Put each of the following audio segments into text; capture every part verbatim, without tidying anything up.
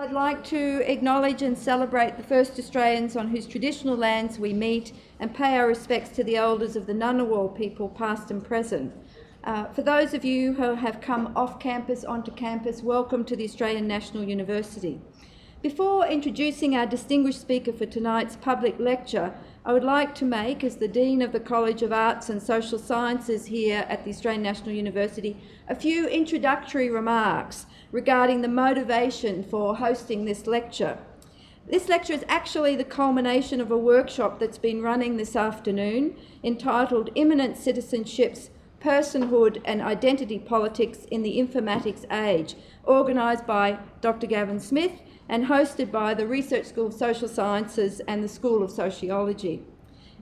I'd like to acknowledge and celebrate the first Australians on whose traditional lands we meet and pay our respects to the elders of the Ngunnawal people, past and present. Uh, for those of you who have come off campus onto campus, welcome to the Australian National University. Before introducing our distinguished speaker for tonight's public lecture, I would like to make, as the Dean of the College of Arts and Social Sciences here at the Australian National University, a few introductory remarks regarding the motivation for hosting this lecture. This lecture is actually the culmination of a workshop that's been running this afternoon entitled Imminent Citizenships, Personhood and Identity Politics in the Informatics Age, organised by Doctor Gavin Smith and hosted by the Research School of Social Sciences and the School of Sociology.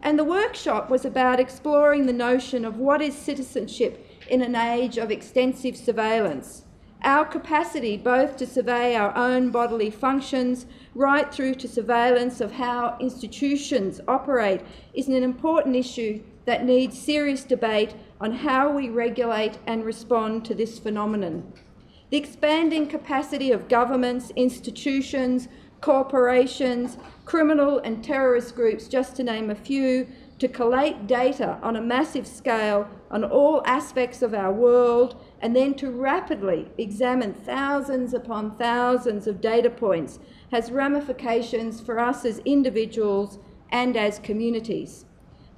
And the workshop was about exploring the notion of what is citizenship in an age of extensive surveillance, our capacity both to survey our own bodily functions right through to surveillance of how institutions operate is an important issue that needs serious debate on how we regulate and respond to this phenomenon. The expanding capacity of governments, institutions, corporations, criminal and terrorist groups, just to name a few, to collate data on a massive scale on all aspects of our world and then to rapidly examine thousands upon thousands of data points has ramifications for us as individuals and as communities.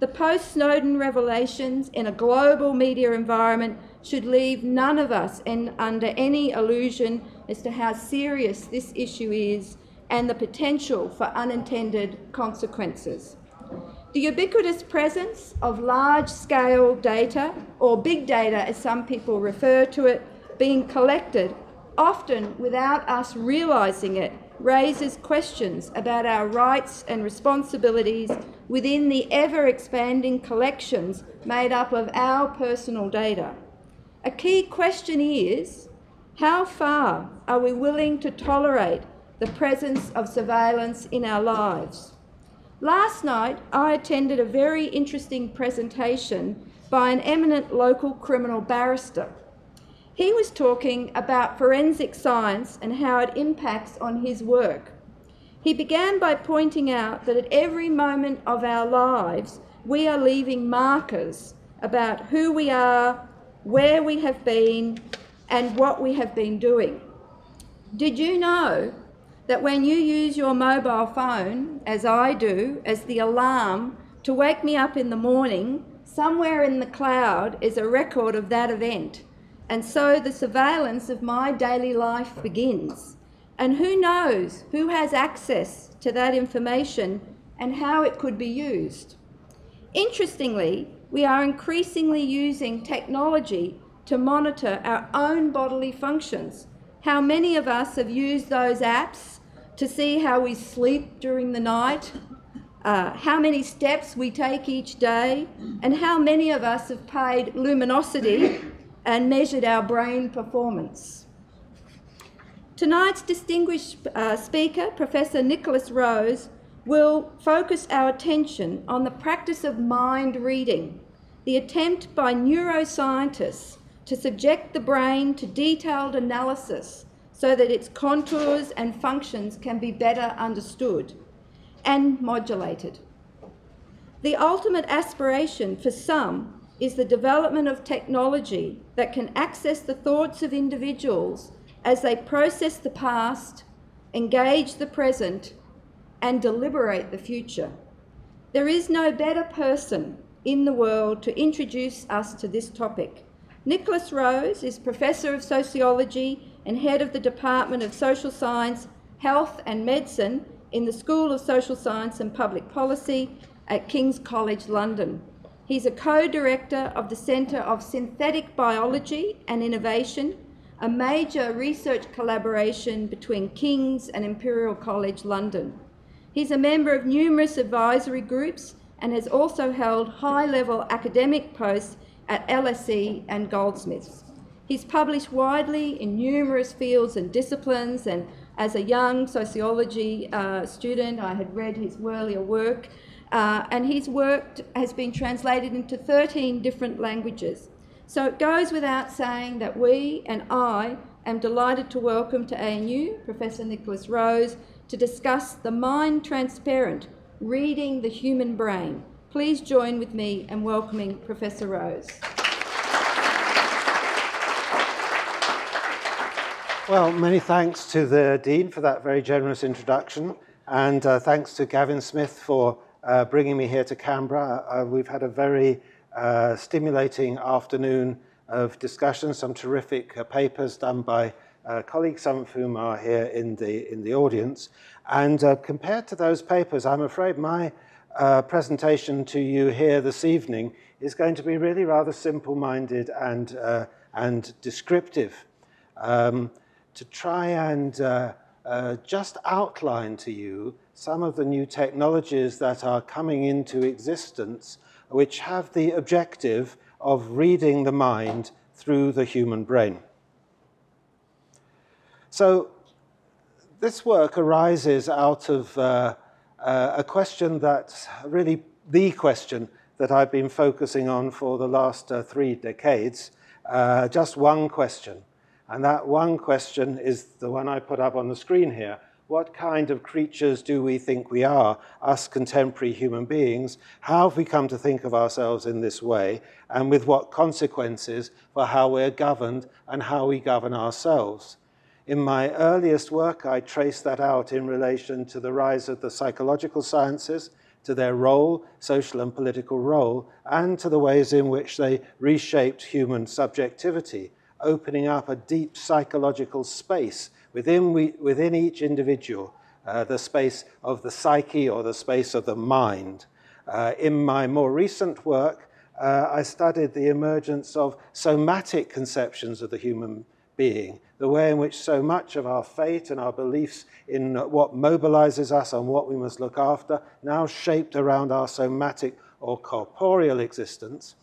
The post-Snowden revelations in a global media environment should leave none of us in, under any illusion as to how serious this issue is and the potential for unintended consequences. The ubiquitous presence of large-scale data, or big data as some people refer to it, being collected, often without us realising it, raises questions about our rights and responsibilities within the ever-expanding collections made up of our personal data. A key question is, how far are we willing to tolerate the presence of surveillance in our lives? Last night, I attended a very interesting presentation by an eminent local criminal barrister. He was talking about forensic science and how it impacts on his work. He began by pointing out that at every moment of our lives, we are leaving markers about who we are, where we have been, and what we have been doing. Did you know that when you use your mobile phone, as I do, as the alarm to wake me up in the morning, somewhere in the cloud is a record of that event? And so the surveillance of my daily life begins. And who knows who has access to that information and how it could be used. Interestingly, we are increasingly using technology to monitor our own bodily functions. How many of us have used those apps to see how we sleep during the night, uh, how many steps we take each day, and how many of us have paid luminosity and measured our brain performance. Tonight's distinguished uh, speaker, Professor Nikolas Rose, will focus our attention on the practice of mind reading, the attempt by neuroscientists to subject the brain to detailed analysis so that its contours and functions can be better understood and modulated. The ultimate aspiration for some is the development of technology that can access the thoughts of individuals as they process the past, engage the present, and deliberate the future. There is no better person in the world to introduce us to this topic. Nikolas Rose is Professor of Sociology and Head of the Department of Social Science, Health and Medicine in the School of Social Science and Public Policy at King's College London. He's a co-director of the Centre of Synthetic Biology and Innovation, a major research collaboration between King's and Imperial College London. He's a member of numerous advisory groups and has also held high-level academic posts at L S E and Goldsmiths. He's published widely in numerous fields and disciplines, and as a young sociology uh, student, I had read his earlier work. Uh, and his work has been translated into thirteen different languages. So it goes without saying that we and I, am delighted to welcome to A N U Professor Nikolas Rose to discuss The Mind Transparent, Reading the Human Brain. Please join with me in welcoming Professor Rose. Well, many thanks to the Dean for that very generous introduction, and uh, thanks to Gavin Smith for uh, bringing me here to Canberra. Uh, we've had a very uh, stimulating afternoon of discussion, some terrific uh, papers done by uh, colleagues, some of whom are here in the, in the audience. And uh, compared to those papers, I'm afraid my uh, presentation to you here this evening is going to be really rather simple-minded and, uh, and descriptive. Um, to try and uh, uh, just outline to you some of the new technologies that are coming into existence, which have the objective of reading the mind through the human brain. So this work arises out of uh, uh, a question that's really the question that I've been focusing on for the last uh, three decades, uh, just one question. And that one question is the one I put up on the screen here. What kind of creatures do we think we are, us contemporary human beings? How have we come to think of ourselves in this way? And with what consequences for how we're governed and how we govern ourselves? In my earliest work, I traced that out in relation to the rise of the psychological sciences, to their role, social and political role, and to the ways in which they reshaped human subjectivity, opening up a deep psychological space within, we, within each individual, uh, the space of the psyche or the space of the mind. Uh, in my more recent work, uh, I studied the emergence of somatic conceptions of the human being, the way in which so much of our fate and our beliefs in what mobilizes us and what we must look after now shaped around our somatic or corporeal existence.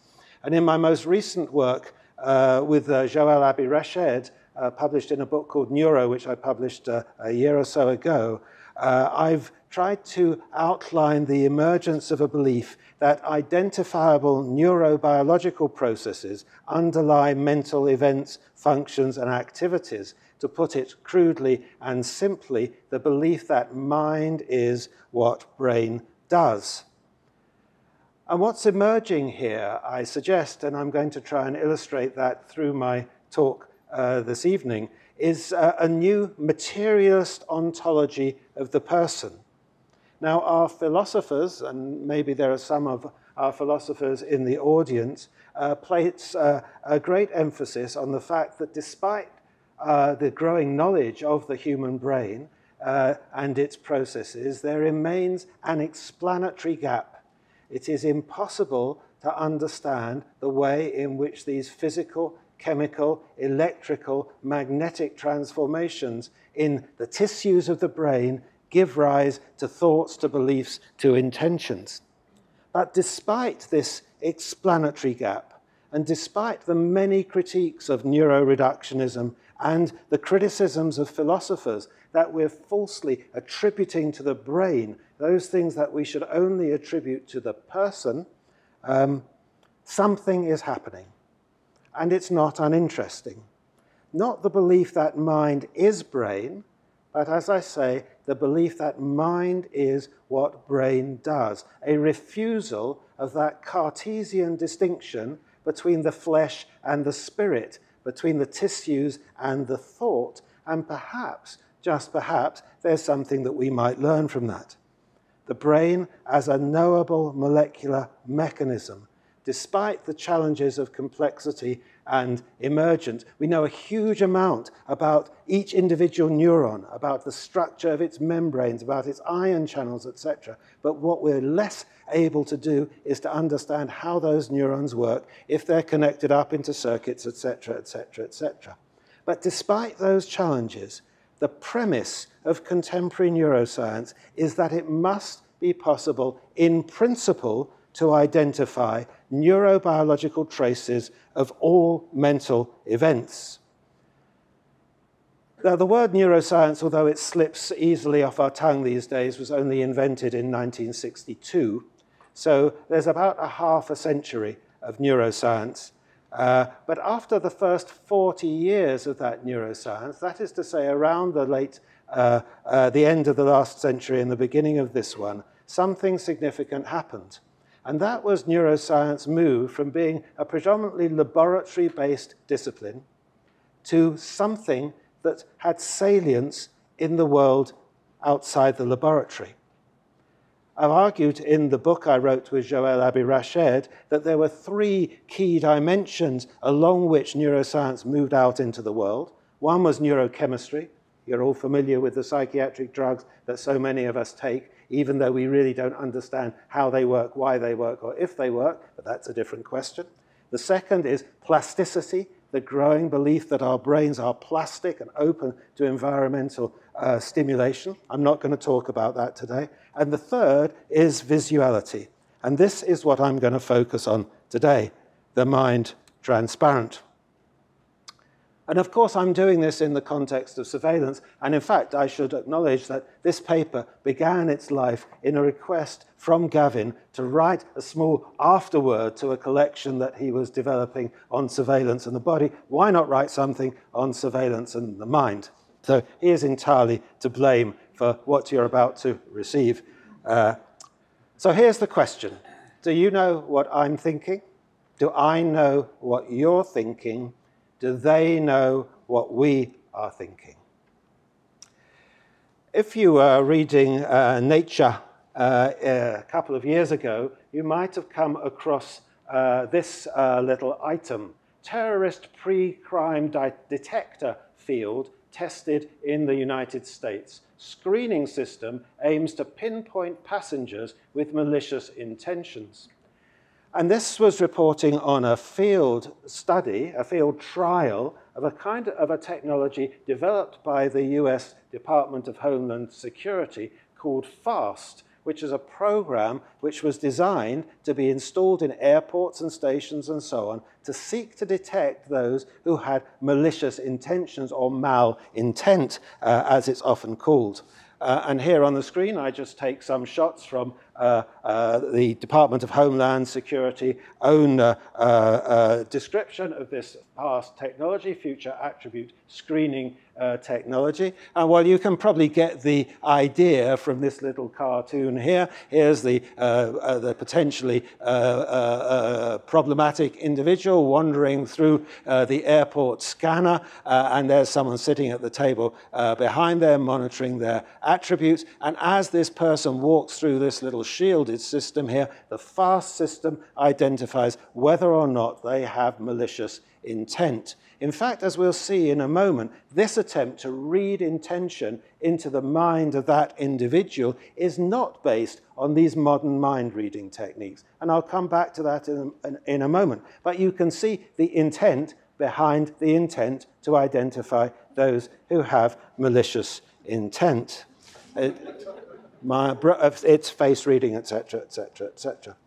And in my most recent work, Uh, with uh, Joelle Abi-Rached, uh, published in a book called Neuro, which I published uh, a year or so ago, uh, I've tried to outline the emergence of a belief that identifiable neurobiological processes underlie mental events, functions, and activities. To put it crudely and simply, the belief that mind is what brain does. And what's emerging here, I suggest, and I'm going to try and illustrate that through my talk uh, this evening, is uh, a new materialist ontology of the person. Now, our philosophers, and maybe there are some of our philosophers in the audience, uh, place uh, a great emphasis on the fact that despite uh, the growing knowledge of the human brain uh, and its processes, there remains an explanatory gap. It is impossible to understand the way in which these physical, chemical, electrical, magnetic transformations in the tissues of the brain give rise to thoughts, to beliefs, to intentions. But despite this explanatory gap, and despite the many critiques of neuroreductionism and the criticisms of philosophers that we're falsely attributing to the brain, those things that we should only attribute to the person, um, something is happening. And it's not uninteresting. Not the belief that mind is brain, but as I say, the belief that mind is what brain does. A refusal of that Cartesian distinction between the flesh and the spirit, between the tissues and the thought, and perhaps, just perhaps, there's something that we might learn from that. The brain as a knowable molecular mechanism. Despite the challenges of complexity and emergence, we know a huge amount about each individual neuron, about the structure of its membranes, about its ion channels, et cetera. But what we're less able to do is to understand how those neurons work, if they're connected up into circuits, et cetera, et cetera, et cetera. But despite those challenges, the premise of contemporary neuroscience is that it must be possible, in principle, to identify neurobiological traces of all mental events. Now, the word neuroscience, although it slips easily off our tongue these days, was only invented in nineteen sixty-two. So there's about a half a century of neuroscience. Uh, but after the first forty years of that neuroscience, that is to say around the late, uh, uh, the end of the last century and the beginning of this one, something significant happened. And that was neuroscience moved from being a predominantly laboratory-based discipline to something that had salience in the world outside the laboratory. I've argued in the book I wrote with Joelle Abi-Rached that there were three key dimensions along which neuroscience moved out into the world. One was neurochemistry. You're all familiar with the psychiatric drugs that so many of us take, even though we really don't understand how they work, why they work, or if they work, but that's a different question. The second is plasticity, the growing belief that our brains are plastic and open to environmental uh, stimulation. I'm not going to talk about that today. And the third is visuality. And this is what I'm going to focus on today, the mind transparent. And of course, I'm doing this in the context of surveillance. And in fact, I should acknowledge that this paper began its life in a request from Gavin to write a small afterword to a collection that he was developing on surveillance and the body. Why not write something on surveillance and the mind? So he is entirely to blame for what you're about to receive. Uh, so here's the question. Do you know what I'm thinking? Do I know what you're thinking? Do they know what we are thinking? If you were reading uh, Nature uh, a couple of years ago, you might have come across uh, this uh, little item, terrorist pre-crime detector field tested in the United States. Screening system aims to pinpoint passengers with malicious intentions. And this was reporting on a field study, a field trial of a kind of a technology developed by the U S Department of Homeland Security called FAST, which is a program which was designed to be installed in airports and stations and so on to seek to detect those who had malicious intentions or mal-intent, uh, as it's often called. Uh, and here on the screen, I just take some shots from uh, uh, the Department of Homeland Security own uh, uh, uh, description of this past technology, future attribute screening uh, technology. And while you can probably get the idea from this little cartoon here, here's the, uh, uh, the potentially uh, uh, uh, problematic individual wandering through uh, the airport scanner, uh, and there's someone sitting at the table uh, behind them monitoring their attributes. And as this person walks through this little shielded system here, the FAST system identifies whether or not they have malicious intent. In fact, as we'll see in a moment, this attempt to read intention into the mind of that individual is not based on these modern mind-reading techniques. And I'll come back to that in a, in a moment. But you can see the intent behind the intent to identify those who have malicious intent. It, My, it's face reading, et cetera, et cetera, et cetera.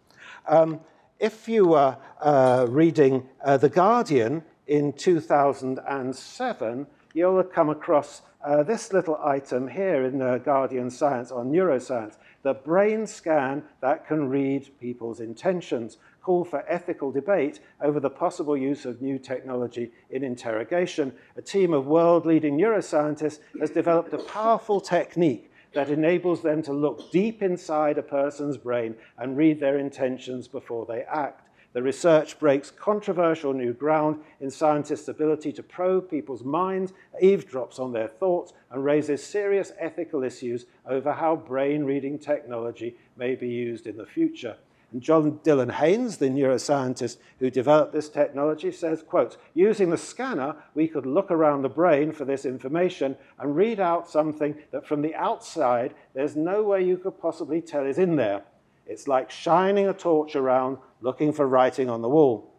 Um, if you were uh, reading uh, The Guardian in two thousand seven, you'll have come across uh, this little item here in The Guardian Science on neuroscience, the brain scan that can read people's intentions, call for ethical debate over the possible use of new technology in interrogation. A team of world-leading neuroscientists has developed a powerful technique that enables them to look deep inside a person's brain and read their intentions before they act. The research breaks controversial new ground in scientists' ability to probe people's minds, eavesdrops on their thoughts, and raises serious ethical issues over how brain-reading technology may be used in the future. And John Dylan Haynes, the neuroscientist who developed this technology, says, quote, "Using the scanner, we could look around the brain for this information and read out something that from the outside, there's no way you could possibly tell is in there. It's like shining a torch around, looking for writing on the wall."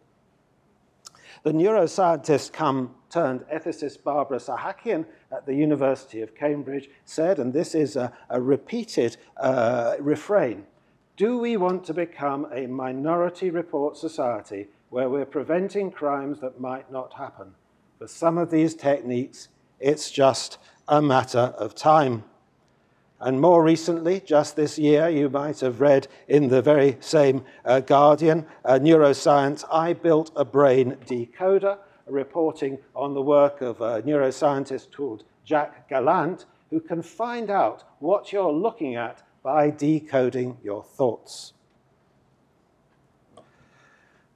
The neuroscientist come turned ethicist Barbara Sahakian at the University of Cambridge said, and this is a, a repeated uh, refrain, "Do we want to become a Minority Report society where we're preventing crimes that might not happen? For some of these techniques, it's just a matter of time." And more recently, just this year, you might have read in the very same uh, Guardian, uh, Neuroscience, I Built a Brain Decoder, reporting on the work of a neuroscientist called Jack Gallant, who can find out what you're looking at by decoding your thoughts.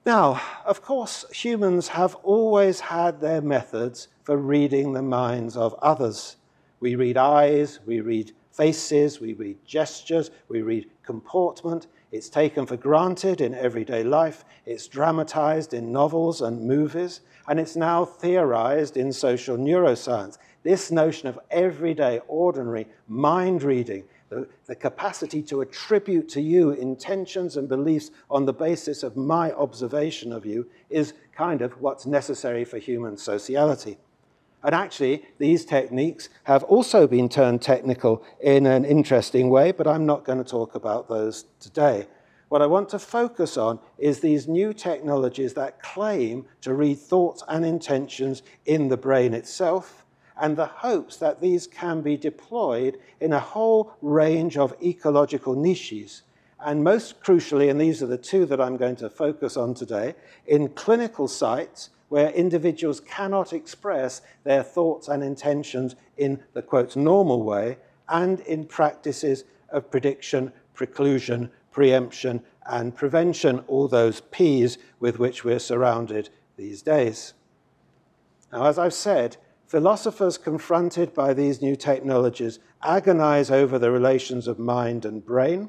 Now, of course, humans have always had their methods for reading the minds of others. We read eyes, we read faces, we read gestures, we read comportment. It's taken for granted in everyday life. It's dramatized in novels and movies. And it's now theorized in social neuroscience. This notion of everyday, ordinary mind reading, the, the capacity to attribute to you intentions and beliefs on the basis of my observation of you, is kind of what's necessary for human sociality. And actually, these techniques have also been turned technical in an interesting way, but I'm not going to talk about those today. What I want to focus on is these new technologies that claim to read thoughts and intentions in the brain itself, and the hopes that these can be deployed in a whole range of ecological niches. And most crucially, and these are the two that I'm going to focus on today, in clinical sites, where individuals cannot express their thoughts and intentions in the, quote, normal way, and in practices of prediction, preclusion, preemption, and prevention, all those Ps with which we're surrounded these days. Now, as I've said, philosophers confronted by these new technologies agonize over the relations of mind and brain,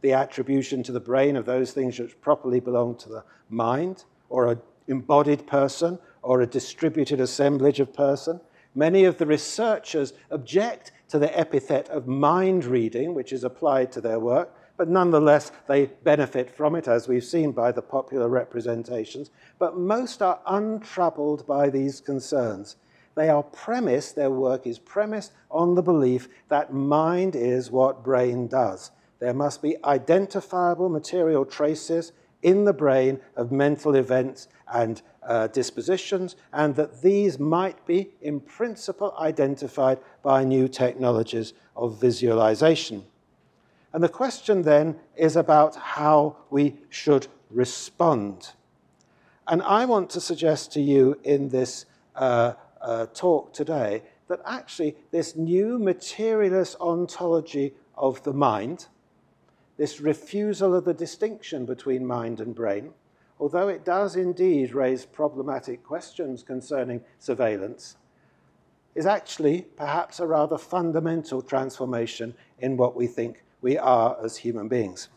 the attribution to the brain of those things which properly belong to the mind, or a embodied person or a distributed assemblage of person. Many of the researchers object to the epithet of mind reading, which is applied to their work, but nonetheless they benefit from it, as we've seen by the popular representations. But most are untroubled by these concerns. They are premised, their work is premised on the belief that mind is what brain does. There must be identifiable material traces in the brain of mental events and uh, dispositions, and that these might be, in principle, identified by new technologies of visualization. And the question then is about how we should respond. And I want to suggest to you in this uh, uh, talk today that actually this new materialist ontology of the mind, this refusal of the distinction between mind and brain, although it does indeed raise problematic questions concerning surveillance, is actually perhaps a rather fundamental transformation in what we think we are as human beings.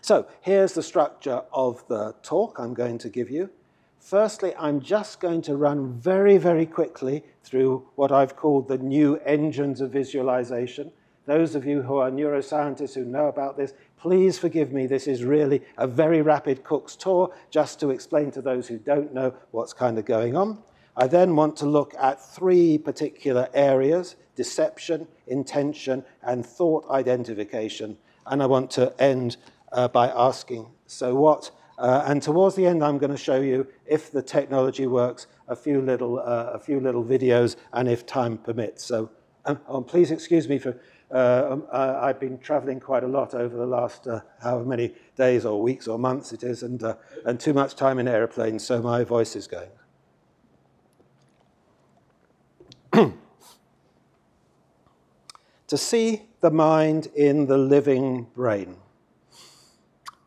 So here's the structure of the talk I'm going to give you. Firstly, I'm just going to run very, very quickly through what I've called the new engines of visualization. Those of you who are neuroscientists who know about this, please forgive me. This is really a very rapid cook's tour just to explain to those who don't know what's kind of going on. I then want to look at three particular areas: deception, intention, and thought identification. And I want to end uh, by asking, so what? Uh, and towards the end, I'm going to show you, if the technology works, a few little, uh, a few little videos, and if time permits. So um, oh, please excuse me for... Uh, I've been traveling quite a lot over the last uh, however many days or weeks or months it is, and, uh, and too much time in airplanes, so my voice is going. To see the mind in the living brain.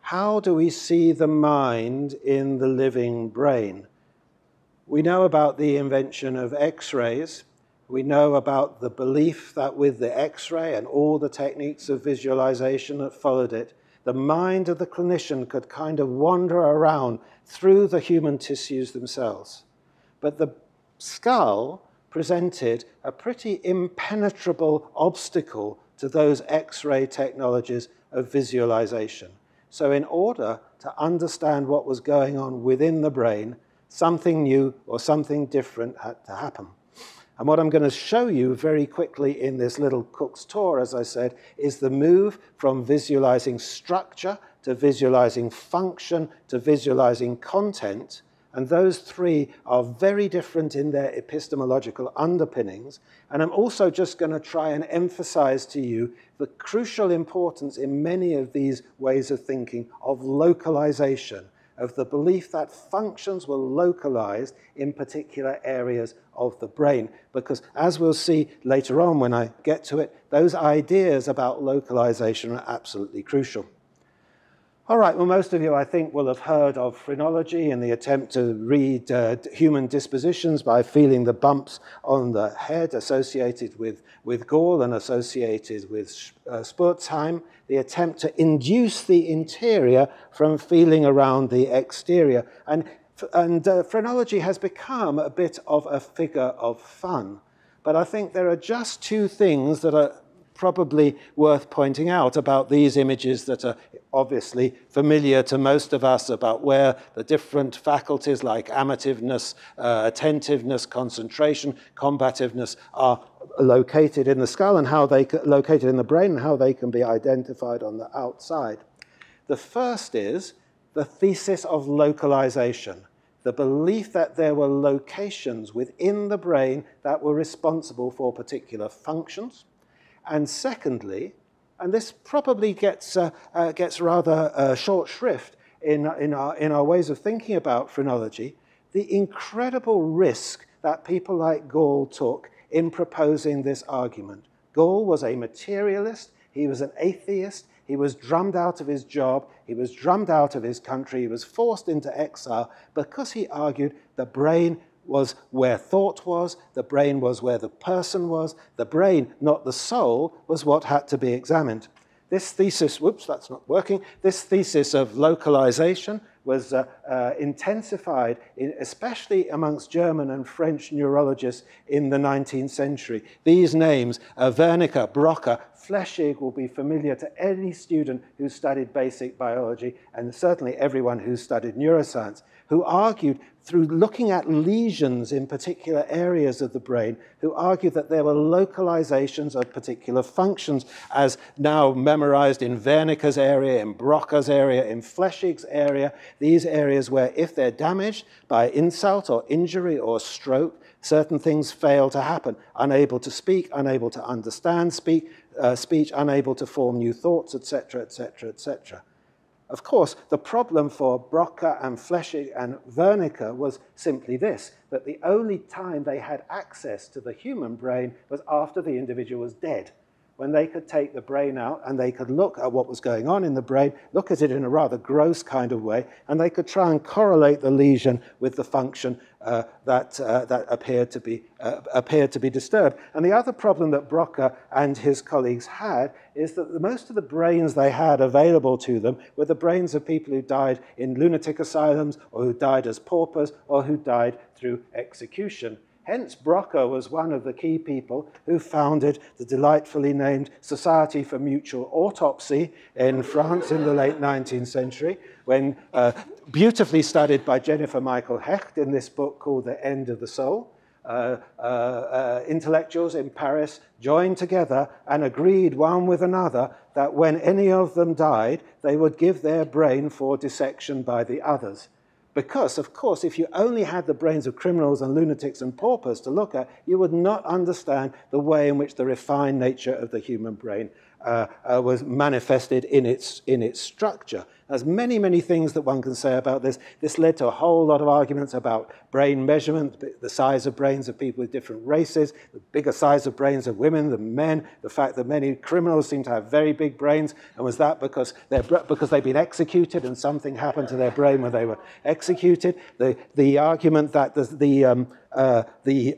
How do we see the mind in the living brain? We know about the invention of X-rays. We know about the belief that with the X-ray and all the techniques of visualization that followed it, the mind of the clinician could kind of wander around through the human tissues themselves. But the skull presented a pretty impenetrable obstacle to those X-ray technologies of visualization. So in order to understand what was going on within the brain, something new or something different had to happen. And what I'm going to show you very quickly in this little cook's tour, as I said, is the move from visualizing structure to visualizing function to visualizing content. And those three are very different in their epistemological underpinnings. And I'm also just going to try and emphasize to you the crucial importance in many of these ways of thinking of localization, of the belief that functions were localized in particular areas of the brain. Because as we'll see later on when I get to it, those ideas about localization are absolutely crucial. All right, well, most of you, I think, will have heard of phrenology and the attempt to read uh, human dispositions by feeling the bumps on the head associated with, with Gall and associated with uh, Spurzheim, the attempt to induce the interior from feeling around the exterior. And, and uh, phrenology has become a bit of a figure of fun. But I think there are just two things that are probably worth pointing out about these images that are obviously familiar to most of us about where the different faculties like amativeness, uh, attentiveness, concentration, combativeness are located in the skull and how they are located in the brain and how they can be identified on the outside. The first is the thesis of localization, the belief that there were locations within the brain that were responsible for particular functions. And secondly, and this probably gets, uh, uh, gets rather uh, short shrift in, in, our, in our ways of thinking about phrenology, the incredible risk that people like Gall took in proposing this argument. Gall was a materialist, he was an atheist, he was drummed out of his job, he was drummed out of his country, he was forced into exile because he argued the brain was where thought was, the brain was where the person was, the brain, not the soul, was what had to be examined. This thesis, whoops, that's not working, this thesis of localization was uh, uh, intensified, in, especially amongst German and French neurologists in the nineteenth century. These names, uh, Wernicke, Broca, Flechsig, will be familiar to any student who studied basic biology, and certainly everyone who studied neuroscience, who argued through looking at lesions in particular areas of the brain, who argued that there were localizations of particular functions, as now memorized in Wernicke's area, in Broca's area, in Flechsig's area, these areas where if they're damaged by insult or injury or stroke, certain things fail to happen, unable to speak, unable to understand speak, uh, speech, unable to form new thoughts, et cetera, et cetera, et cetera. Of course, the problem for Broca and Flechsig and Wernicke was simply this, that the only time they had access to the human brain was after the individual was dead, when they could take the brain out and they could look at what was going on in the brain, look at it in a rather gross kind of way, and they could try and correlate the lesion with the function uh, that, uh, that appeared to be, uh, appeared to be disturbed. And the other problem that Broca and his colleagues had is that most of the brains they had available to them were the brains of people who died in lunatic asylums or who died as paupers or who died through execution. Hence, Broca was one of the key people who founded the delightfully named Society for Mutual Autopsy in France in the late nineteenth century, when uh, beautifully studied by Jennifer Michael Hecht in this book called The End of the Soul. Uh, uh, uh, intellectuals in Paris joined together and agreed one with another that when any of them died, they would give their brain for dissection by the others. Because, of course, if you only had the brains of criminals and lunatics and paupers to look at, you would not understand the way in which the refined nature of the human brain uh, uh, was manifested in its, in its structure. There's many, many things that one can say about this. This led to a whole lot of arguments about brain measurement, the size of brains of people with different races, the bigger size of brains of women than men, the fact that many criminals seem to have very big brains, and was that because, because they've been executed and something happened to their brain when they were executed? The, the argument that the, the, um, uh, the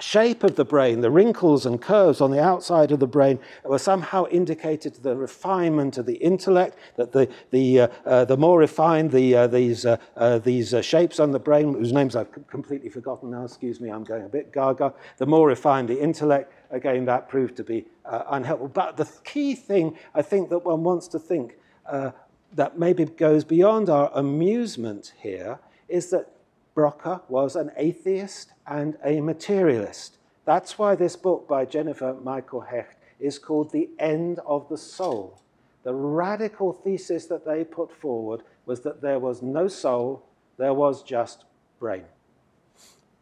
shape of the brain, the wrinkles and curves on the outside of the brain were somehow indicated to the refinement of the intellect, that the, the, uh, uh, the more refined the, uh, these, uh, uh, these uh, shapes on the brain, whose names I've completely forgotten now, excuse me, I'm going a bit gaga, the more refined the intellect, again, that proved to be uh, unhelpful. But the key thing I think that one wants to think uh, that maybe goes beyond our amusement here is that Broca was an atheist and a materialist. That's why this book by Jennifer Michael Hecht is called The End of the Soul. The radical thesis that they put forward was that there was no soul, there was just brain.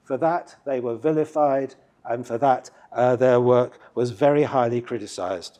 For that, they were vilified, and for that, uh, their work was very highly criticized.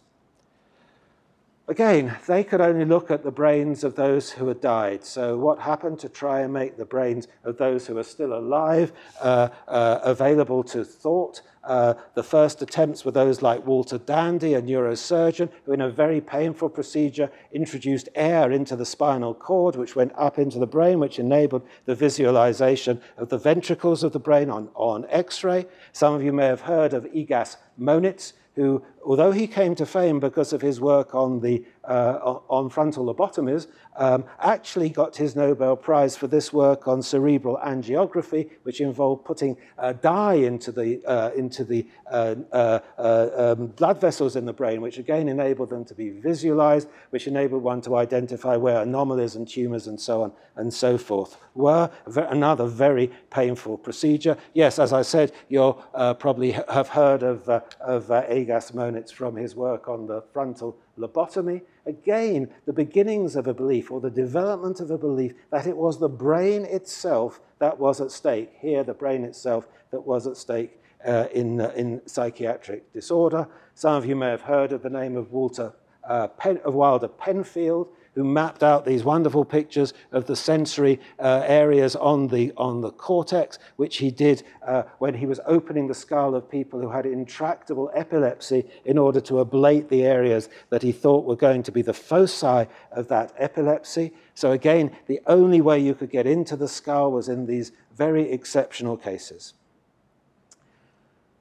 Again, they could only look at the brains of those who had died. So what happened to try and make the brains of those who are still alive uh, uh, available to thought? Uh, the first attempts were those like Walter Dandy, a neurosurgeon, who in a very painful procedure introduced air into the spinal cord, which went up into the brain, which enabled the visualization of the ventricles of the brain on, on X-ray. Some of you may have heard of Egas Moniz, who, although he came to fame because of his work on, the, uh, on frontal lobotomies, um, actually got his Nobel Prize for this work on cerebral angiography, which involved putting uh, dye into the, uh, into the uh, uh, uh, um, blood vessels in the brain, which again enabled them to be visualized, which enabled one to identify where anomalies and tumors and so on and so forth were. Another very painful procedure. Yes, as I said, you'll uh, probably have heard of, uh, of uh, Egas Moniz from his work on the frontal lobotomy. Again, the beginnings of a belief or the development of a belief that it was the brain itself that was at stake. Here, the brain itself that was at stake uh, in, uh, in psychiatric disorder. Some of you may have heard of the name of Walter uh, Pen, of Wilder Penfield, who mapped out these wonderful pictures of the sensory uh, areas on the, on the cortex, which he did uh, when he was opening the skull of people who had intractable epilepsy in order to ablate the areas that he thought were going to be the foci of that epilepsy. So again, the only way you could get into the skull was in these very exceptional cases.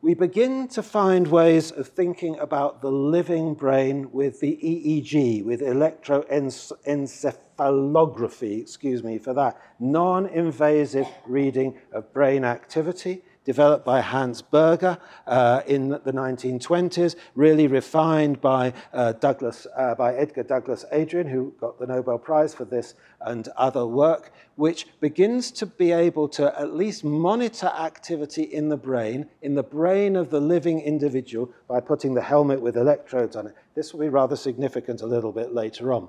We begin to find ways of thinking about the living brain with the E E G, with electroencephalography, excuse me for that, non-invasive reading of brain activity, developed by Hans Berger uh, in the nineteen twenties, really refined by, uh, Douglas, uh, by Edgar Douglas Adrian, who got the Nobel Prize for this and other work, which begins to be able to at least monitor activity in the brain, in the brain of the living individual, by putting the helmet with electrodes on it. This will be rather significant a little bit later on.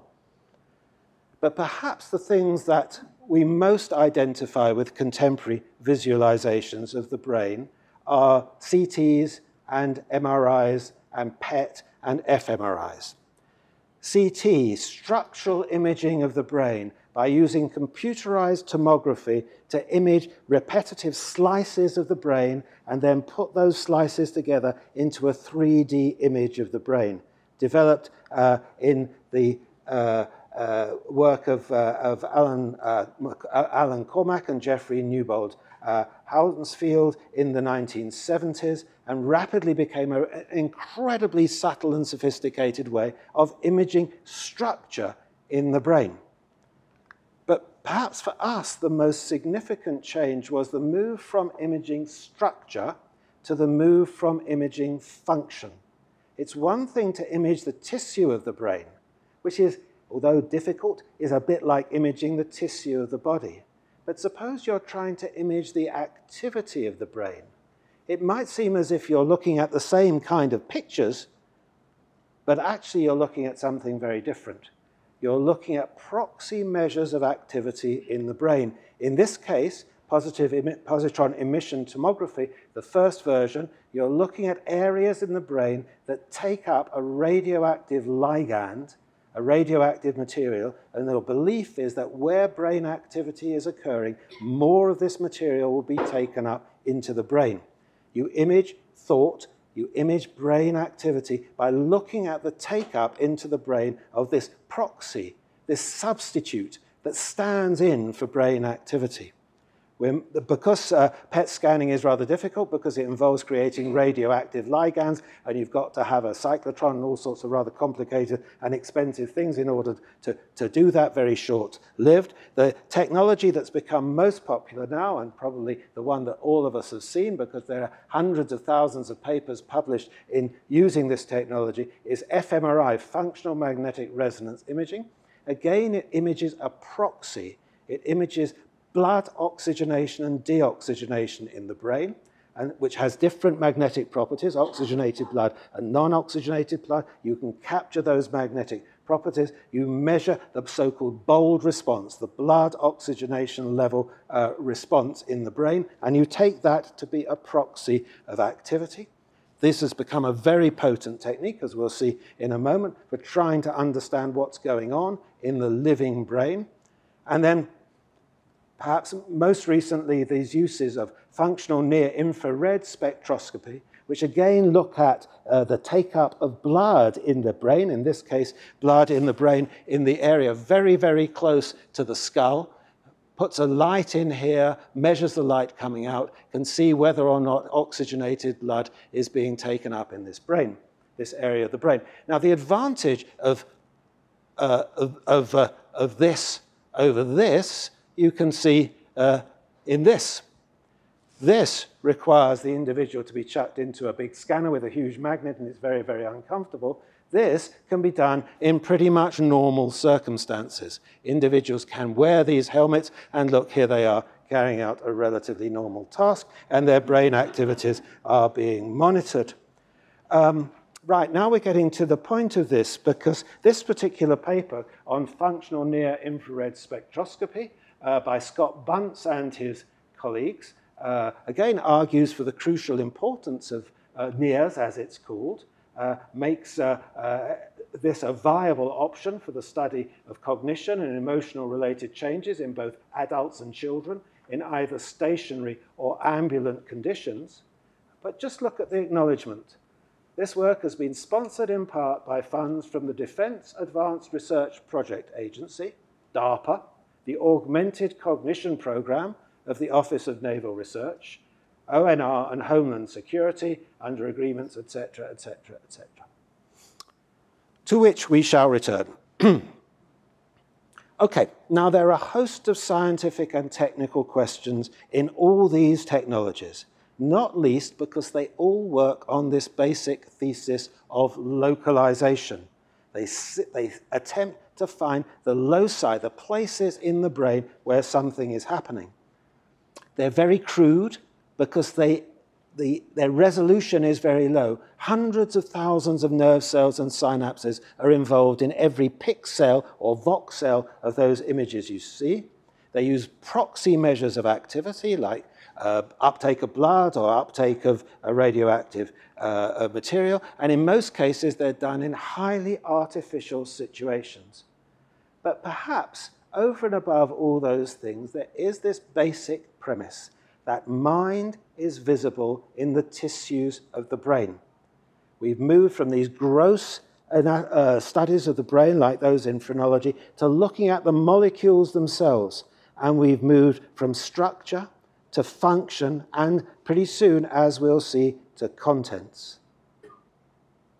But perhaps the things that we most identify with contemporary visualizations of the brain are C Ts and M R Is and P E T and f M R Is. C T, structural imaging of the brain, by using computerized tomography to image repetitive slices of the brain and then put those slices together into a three D image of the brain, developed uh, in the uh, Uh, work of, uh, of Alan, uh, Alan Cormack and Jeffrey Newbold uh, Hounsfield in the nineteen seventies, and rapidly became a, an incredibly subtle and sophisticated way of imaging structure in the brain. But perhaps for us, the most significant change was the move from imaging structure to the move from imaging function. It's one thing to image the tissue of the brain, which is, although difficult, is a bit like imaging the tissue of the body. But suppose you're trying to image the activity of the brain. It might seem as if you're looking at the same kind of pictures, but actually you're looking at something very different. You're looking at proxy measures of activity in the brain. In this case, positive positron emission tomography, the first version, you're looking at areas in the brain that take up a radioactive ligand, a radioactive material, and the belief is that where brain activity is occurring, more of this material will be taken up into the brain. You image thought, you image brain activity by looking at the take-up into the brain of this proxy, this substitute that stands in for brain activity. When, because uh, P E T scanning is rather difficult because it involves creating radioactive ligands, and you've got to have a cyclotron and all sorts of rather complicated and expensive things in order to, to do that, very short-lived. The technology that's become most popular now, and probably the one that all of us have seen because there are hundreds of thousands of papers published in using this technology, is f M R I, functional magnetic resonance imaging. Again, it images a proxy. It images blood oxygenation and deoxygenation in the brain, and which has different magnetic properties, oxygenated blood and non-oxygenated blood. You can capture those magnetic properties, you measure the so-called BOLD response, the blood oxygenation level uh, response in the brain, and you take that to be a proxy of activity. This has become a very potent technique, as we'll see in a moment, for trying to understand what's going on in the living brain. And then perhaps most recently, these uses of functional near-infrared spectroscopy, which again look at uh, the take-up of blood in the brain, in this case, blood in the brain in the area very, very close to the skull, puts a light in here, measures the light coming out, can see whether or not oxygenated blood is being taken up in this brain, this area of the brain. Now, the advantage of, uh, of, of, uh, of this over this, you can see uh, in this. This requires the individual to be chucked into a big scanner with a huge magnet, and it's very, very uncomfortable. This can be done in pretty much normal circumstances. Individuals can wear these helmets, and look, here they are carrying out a relatively normal task, and their brain activities are being monitored. Um, right, now we're getting to the point of this, because this particular paper on functional near-infrared spectroscopy uh, by Scott Bunce and his colleagues, uh, again argues for the crucial importance of uh, NIRS, as it's called, Uh, makes uh, uh, this a viable option for the study of cognition and emotional related changes in both adults and children in either stationary or ambulant conditions. But just look at the acknowledgement. This work has been sponsored in part by funds from the Defense Advanced Research Project Agency, DARPA, the Augmented Cognition Program of the Office of Naval Research, O N R and Homeland Security under agreements, et cetera, et cetera, et cetera. To which we shall return. Okay, now there are a host of scientific and technical questions in all these technologies, not least because they all work on this basic thesis of localization. They, they attempt to find the loci, the places in the brain where something is happening. They're very crude, because they, the, their resolution is very low. Hundreds of thousands of nerve cells and synapses are involved in every pixel or voxel of those images you see. They use proxy measures of activity, like uh, uptake of blood or uptake of a radioactive uh, material, and in most cases, they're done in highly artificial situations. But perhaps, over and above all those things, there is this basic premise that mind is visible in the tissues of the brain. We've moved from these gross uh, studies of the brain, like those in phrenology, to looking at the molecules themselves. And we've moved from structure to function, and pretty soon, as we'll see, to contents.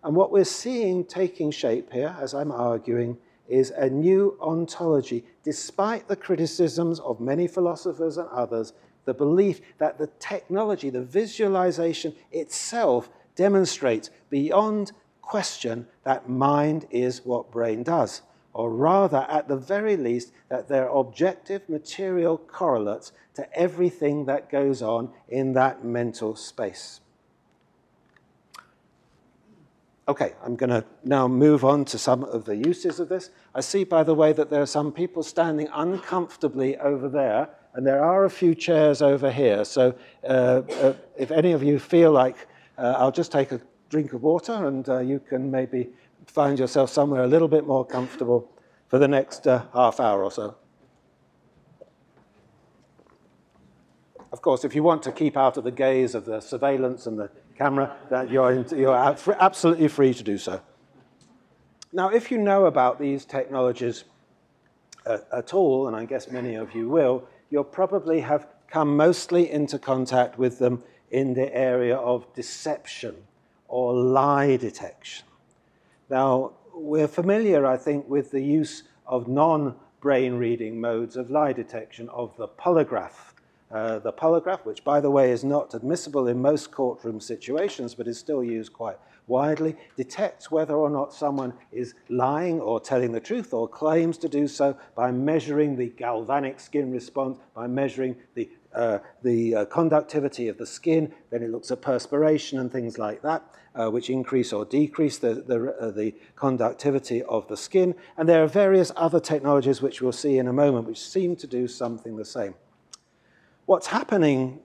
And what we're seeing taking shape here, as I'm arguing, is a new ontology, despite the criticisms of many philosophers and others, the belief that the technology, the visualization itself, demonstrates beyond question that mind is what brain does, or rather, at the very least, that there are objective material correlates to everything that goes on in that mental space. Okay, I'm going to now move on to some of the uses of this. I see, by the way, that there are some people standing uncomfortably over there, and there are a few chairs over here, so uh, uh, if any of you feel like uh, I'll just take a drink of water, and uh, you can maybe find yourself somewhere a little bit more comfortable for the next uh, half hour or so. Of course, if you want to keep out of the gaze of the surveillance and the camera, that you're, into, you're absolutely free to do so. Now, if you know about these technologies uh, at all, and I guess many of you will, you'll probably have come mostly into contact with them in the area of deception or lie detection. Now, we're familiar, I think, with the use of non-brain reading modes of lie detection, of the polygraph. Uh, the polygraph, which, by the way, is not admissible in most courtroom situations, but is still used quite widely, detects whether or not someone is lying or telling the truth or claims to do so by measuring the galvanic skin response, by measuring the uh, the uh, conductivity of the skin, then it looks at perspiration and things like that, uh, which increase or decrease the, the, uh, the conductivity of the skin. And there are various other technologies which we'll see in a moment which seem to do something the same. What's happening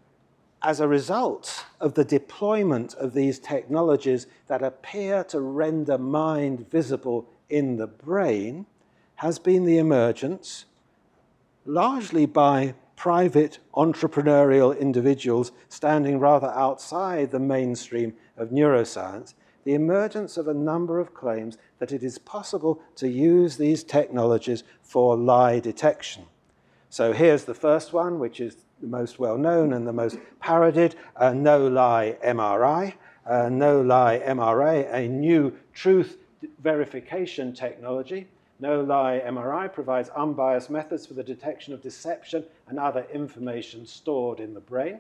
as a result of the deployment of these technologies that appear to render mind visible in the brain has been the emergence, largely by private entrepreneurial individuals standing rather outside the mainstream of neuroscience, the emergence of a number of claims that it is possible to use these technologies for lie detection. So here's the first one, which is the most well-known and the most parodied, uh, no-lie M R I. Uh, no-lie M R I, a new truth verification technology. No-lie M R I provides unbiased methods for the detection of deception and other information stored in the brain.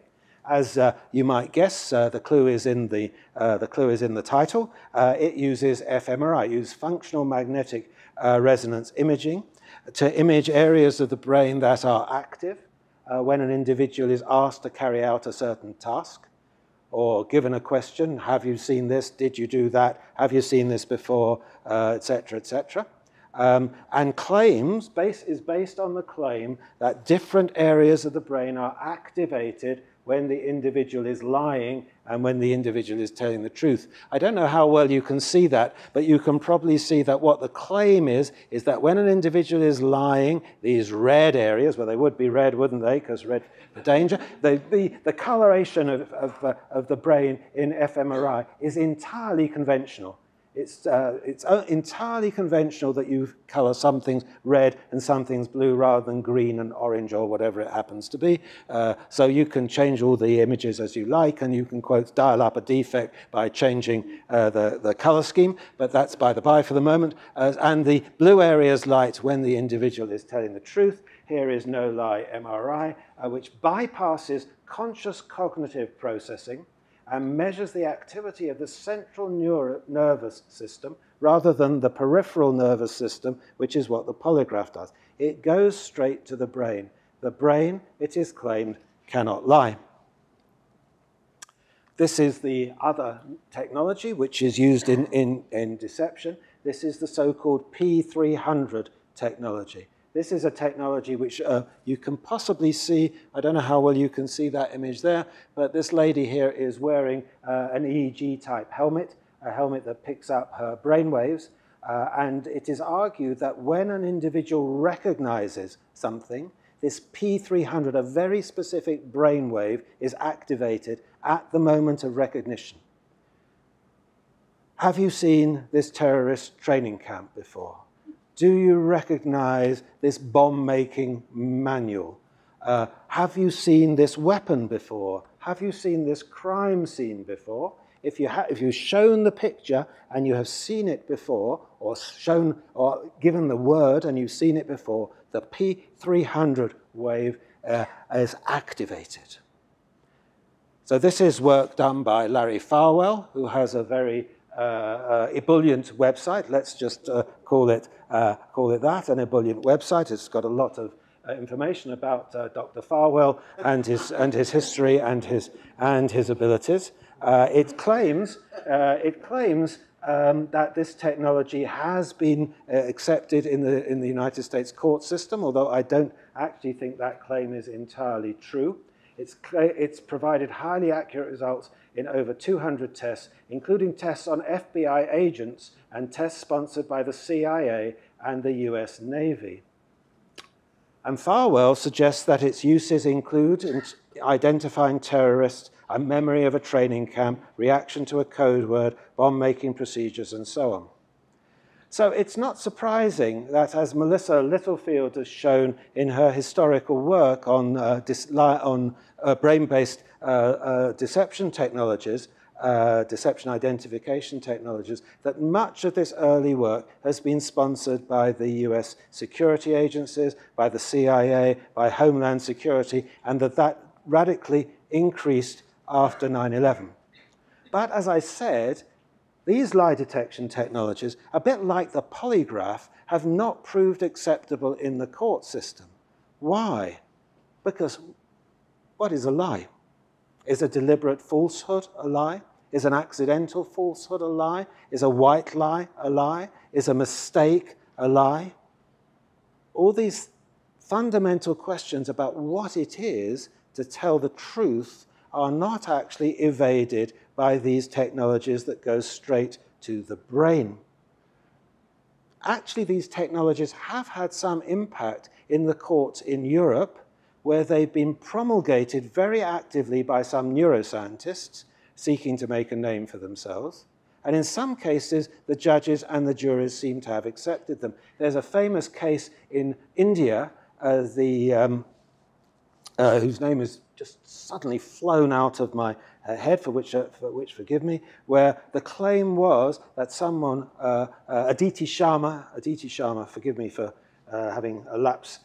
As uh, you might guess, uh, the clue is in the, uh, the clue is in the title. Uh, it uses fMRI, it uses functional magnetic uh, resonance imaging, to image areas of the brain that are active uh, when an individual is asked to carry out a certain task or given a question, have you seen this, did you do that, have you seen this before, uh, et cetera, et cetera. Um, and claims base, is based on the claim that different areas of the brain are activated when the individual is lying and when the individual is telling the truth. I don't know how well you can see that, but you can probably see that what the claim is, is that when an individual is lying, these red areas, well, they would be red, wouldn't they, because red the danger, the, the, the coloration of, of, uh, of the brain in fMRI is entirely conventional. It's, uh, it's entirely conventional that you color some things red and some things blue rather than green and orange or whatever it happens to be. Uh, so you can change all the images as you like, and you can, quote, dial up a defect by changing uh, the, the color scheme, but that's by the by for the moment. Uh, and the blue area is light when the individual is telling the truth. Here is no-lie M R I, uh, which bypasses conscious cognitive processing and measures the activity of the central nervous system rather than the peripheral nervous system, which is what the polygraph does. It goes straight to the brain. The brain, it is claimed, cannot lie. This is the other technology which is used in, in, in deception. This is the so-called P three hundred technology. This is a technology which uh, you can possibly see. I don't know how well you can see that image there, but this lady here is wearing uh, an E E G-type helmet, a helmet that picks up her brainwaves, uh, and it is argued that when an individual recognizes something, this P three hundred, a very specific brainwave, is activated at the moment of recognition. Have you seen this terrorist training camp before? Do you recognize this bomb-making manual? Uh, have you seen this weapon before? Have you seen this crime scene before? If, you ha if you've shown the picture and you have seen it before, or shown or given the word and you've seen it before, the P three hundred wave uh, is activated. So this is work done by Larry Farwell, who has a very Uh, uh, ebullient website, let's just uh, call it uh, call it that, an ebullient website. It's got a lot of uh, information about uh, Doctor Farwell and his and his history and his and his abilities. Uh, it claims uh, it claims um, that this technology has been uh, accepted in the in the United States court system, although I don't actually think that claim is entirely true. It's, it's provided highly accurate results in over two hundred tests, including tests on F B I agents and tests sponsored by the C I A and the U S Navy. And Farwell suggests that its uses include in identifying terrorists, a memory of a training camp, reaction to a code word, bomb-making procedures, and so on. So it's not surprising that, as Melissa Littlefield has shown in her historical work on, uh, on uh, brain-based uh, uh, deception technologies, uh, deception identification technologies, that much of this early work has been sponsored by the U S security agencies, by the C I A, by Homeland Security, and that that radically increased after nine eleven. But as I said, these lie detection technologies, a bit like the polygraph, have not proved acceptable in the court system. Why? Because What is a lie? Is a deliberate falsehood a lie? Is an accidental falsehood a lie? Is a white lie a lie? Is a mistake a lie? All these fundamental questions about what it is to tell the truth are not actually evaded by these technologies that go straight to the brain. Actually, these technologies have had some impact in the courts in Europe, where they've been promulgated very actively by some neuroscientists seeking to make a name for themselves. And in some cases, the judges and the juries seem to have accepted them. There's a famous case in India, uh, the, um, uh, whose name has just suddenly flown out of my uh, head, for which, uh, for which forgive me, where the claim was that someone, uh, uh, Aditi Sharma, Aditi Sharma, forgive me for uh, having a lapse.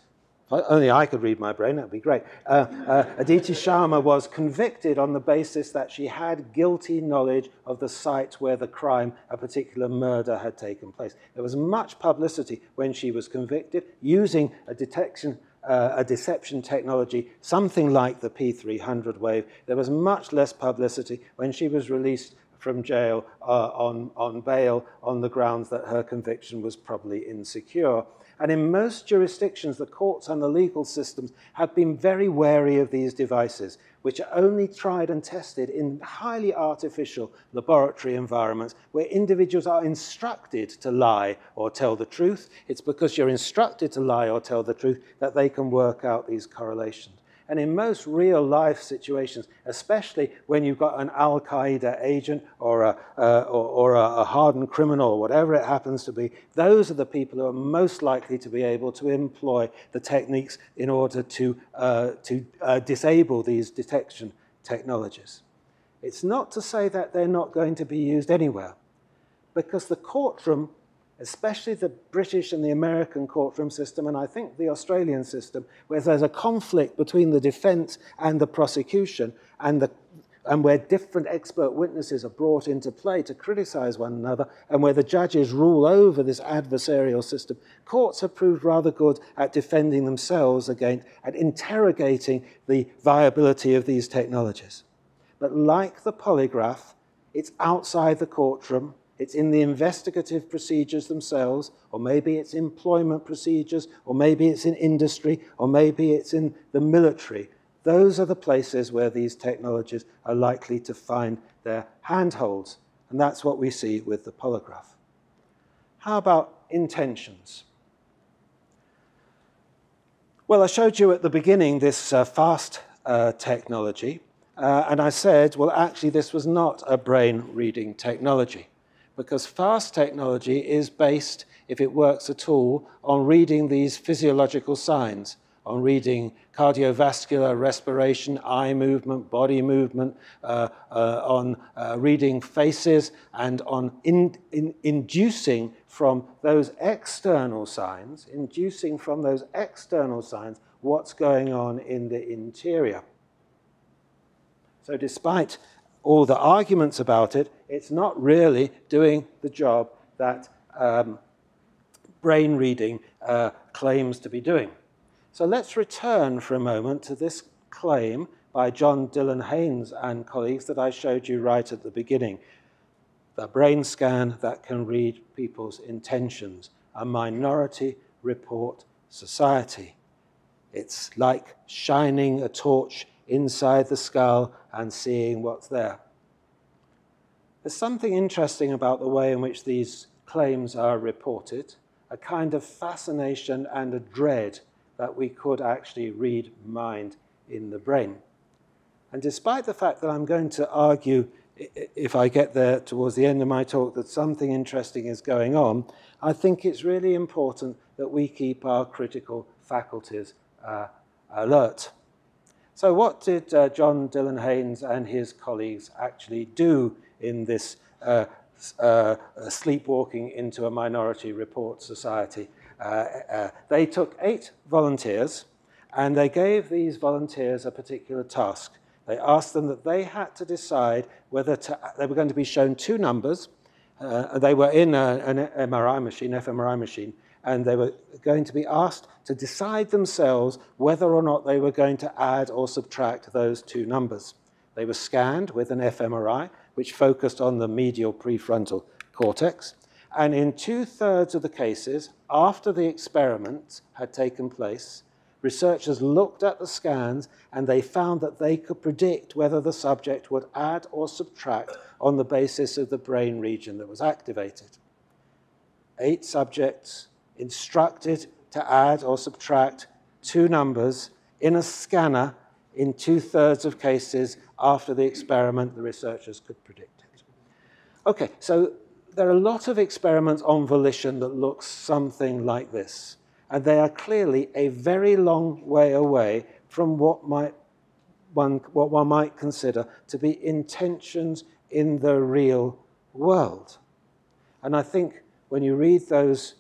If only I could read my brain, that would be great. Uh, uh, Aditi Sharma was convicted on the basis that she had guilty knowledge of the site where the crime, a particular murder, had taken place. There was much publicity when she was convicted using a detection, uh, a deception technology, something like the P three hundred wave. There was much less publicity when she was released from jail uh, on, on bail on the grounds that her conviction was probably insecure. And in most jurisdictions, the courts and the legal systems have been very wary of these devices, which are only tried and tested in highly artificial laboratory environments where individuals are instructed to lie or tell the truth. It's because you're instructed to lie or tell the truth that they can work out these correlations. And in most real-life situations, especially when you've got an al-Qaeda agent or a, uh, or, or a hardened criminal or whatever it happens to be, those are the people who are most likely to be able to employ the techniques in order to, uh, to uh, disable these detection technologies. It's not to say that they're not going to be used anywhere, because the courtroom, especially the British and the American courtroom system, and I think the Australian system, where there's a conflict between the defense and the prosecution, and, the, and where different expert witnesses are brought into play to criticize one another, and where the judges rule over this adversarial system, courts have proved rather good at defending themselves against and interrogating the viability of these technologies. But like the polygraph, it's outside the courtroom. It's in the investigative procedures themselves, or maybe it's employment procedures, or maybe it's in industry, or maybe it's in the military. Those are the places where these technologies are likely to find their handholds, and that's what we see with the polygraph. How about intentions? Well, I showed you at the beginning this uh, FAST uh, technology, uh, and I said, well, actually, this was not a brain-reading technology, because FAST technology is based, if it works at all, on reading these physiological signs, on reading cardiovascular, respiration, eye movement, body movement, uh, uh, on uh, reading faces, and on in, in, inducing from those external signs, inducing from those external signs what's going on in the interior. So despite all the arguments about it, it's not really doing the job that um, brain reading uh, claims to be doing. So let's return for a moment to this claim by John Dylan Haynes and colleagues that I showed you right at the beginning. The brain scan that can read people's intentions, a minority report society. It's like shining a torch inside the skull and seeing what's there. There's something interesting about the way in which these claims are reported, a kind of fascination and a dread that we could actually read mind in the brain. And despite the fact that I'm going to argue, if I get there towards the end of my talk, that something interesting is going on, I think it's really important that we keep our critical faculties uh, alert. So what did uh, John Dylan Haynes and his colleagues actually do in this uh, uh, sleepwalking into a minority report society? Uh, uh, they took eight volunteers, and they gave these volunteers a particular task. They asked them that they had to decide whether to, they were going to be shown two numbers. Uh, they were in a, an M R I machine, fMRI machine, and they were going to be asked to decide themselves whether or not they were going to add or subtract those two numbers. They were scanned with an fMRI, which focused on the medial prefrontal cortex. And in two-thirds of the cases, after the experiment had taken place, researchers looked at the scans and they found that they could predict whether the subject would add or subtract on the basis of the brain region that was activated. Eight subjects instructed to add or subtract two numbers in a scanner in two-thirds of cases after the experiment, the researchers could predict it. Okay, so there are a lot of experiments on volition that look something like this. And they are clearly a very long way away from what, might one, what one might consider to be intentions in the real world. And I think when you read those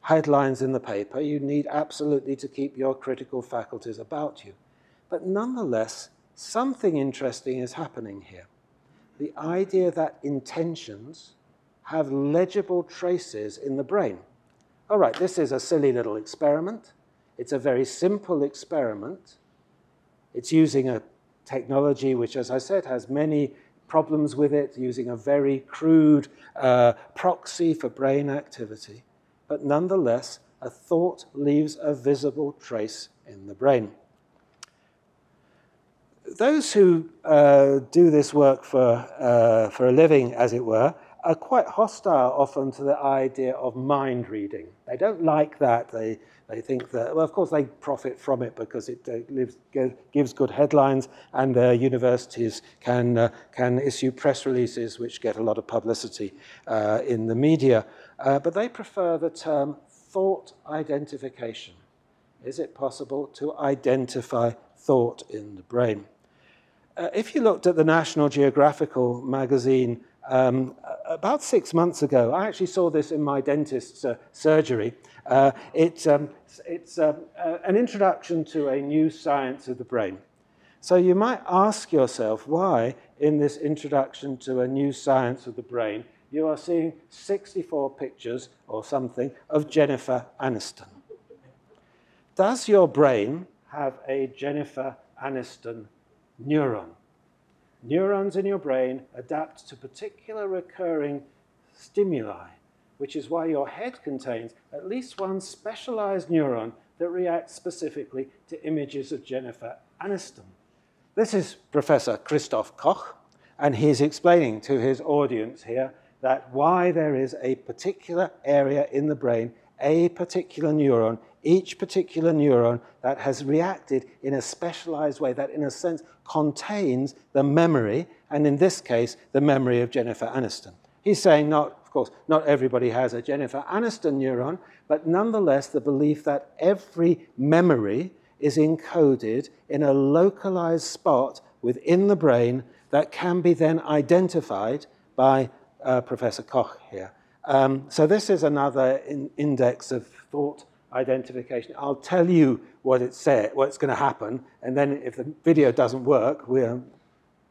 headlines in the paper, you need absolutely to keep your critical faculties about you. But nonetheless, something interesting is happening here. The idea that intentions have legible traces in the brain. All right, this is a silly little experiment. It's a very simple experiment. It's using a technology which, as I said, has many problems with it, using a very crude uh, proxy for brain activity. But nonetheless, a thought leaves a visible trace in the brain. Those who uh, do this work for, uh, for a living, as it were, are quite hostile often to the idea of mind reading. They don't like that. They, they think that, well, of course, they profit from it because it uh, lives, gives good headlines, and uh, universities can, uh, can issue press releases which get a lot of publicity uh, in the media. Uh, but they prefer the term thought identification. Is it possible to identify thought in the brain? Uh, if you looked at the National Geographical magazine Um, about six months ago, I actually saw this in my dentist's uh, surgery. Uh, it, um, it's um, uh, an introduction to a new science of the brain. So you might ask yourself why, in this introduction to a new science of the brain, you are seeing sixty-four pictures or something of Jennifer Aniston. Does your brain have a Jennifer Aniston neuron? Neurons in your brain adapt to particular recurring stimuli, which is why your head contains at least one specialized neuron that reacts specifically to images of Jennifer Aniston. This is Professor Christoph Koch, and he's explaining to his audience here that why there is a particular area in the brain, a particular neuron, each particular neuron that has reacted in a specialized way that, in a sense, contains the memory, and in this case, the memory of Jennifer Aniston. He's saying, not, of course, not everybody has a Jennifer Aniston neuron, but nonetheless, the belief that every memory is encoded in a localized spot within the brain that can be then identified by uh, Professor Koch here. Um, so this is another in index of thought identification. I'll tell you what it said, what's going to happen, and then if the video doesn't work, we're,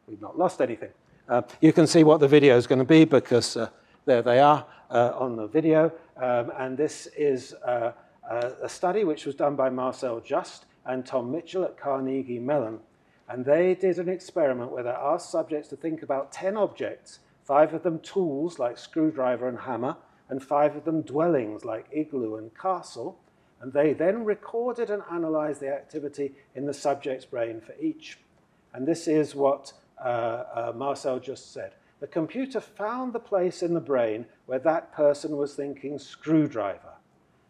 we've not lost anything. Uh, you can see what the video is going to be because uh, there they are uh, on the video. Um, and this is uh, a study which was done by Marcel Just and Tom Mitchell at Carnegie Mellon. And they did an experiment where they asked subjects to think about ten objects, five of them tools like screwdriver and hammer, and five of them dwellings like igloo and castle. And they then recorded and analyzed the activity in the subject's brain for each. And this is what uh, uh, Marcel just said. The computer found the place in the brain where that person was thinking screwdriver.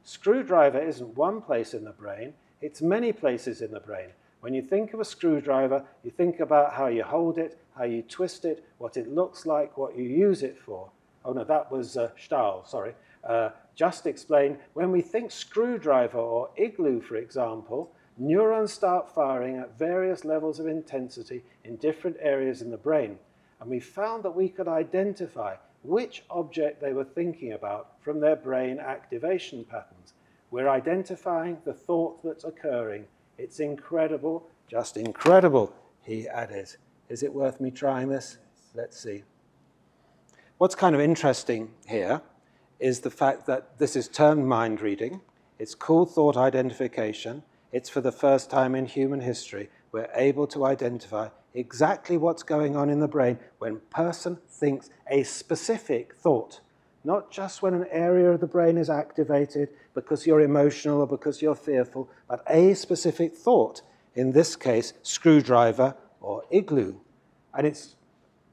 Screwdriver isn't one place in the brain, it's many places in the brain. When you think of a screwdriver, you think about how you hold it, how you twist it, what it looks like, what you use it for. Oh no, that was uh, Stahl, sorry. Uh, Just explained, when we think screwdriver or igloo, for example, neurons start firing at various levels of intensity in different areas in the brain. And we found that we could identify which object they were thinking about from their brain activation patterns. We're identifying the thought that's occurring. It's incredible, just incredible, he added. Is it worth me trying this? Let's see. What's kind of interesting here is the fact that this is termed mind reading. It's called thought identification. It's for the first time in human history we're able to identify exactly what's going on in the brain when a person thinks a specific thought, not just when an area of the brain is activated because you're emotional or because you're fearful, but a specific thought, in this case, screwdriver or igloo. And it's,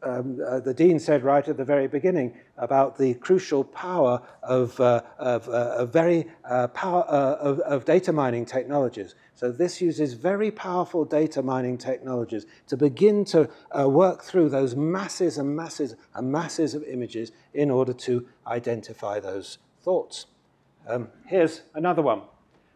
um, uh, the Dean said right at the very beginning about the crucial power of, uh, of, uh, of very uh, power uh, of, of data mining technologies. So this uses very powerful data mining technologies to begin to uh, work through those masses and masses and masses of images in order to identify those thoughts. Um, here's another one.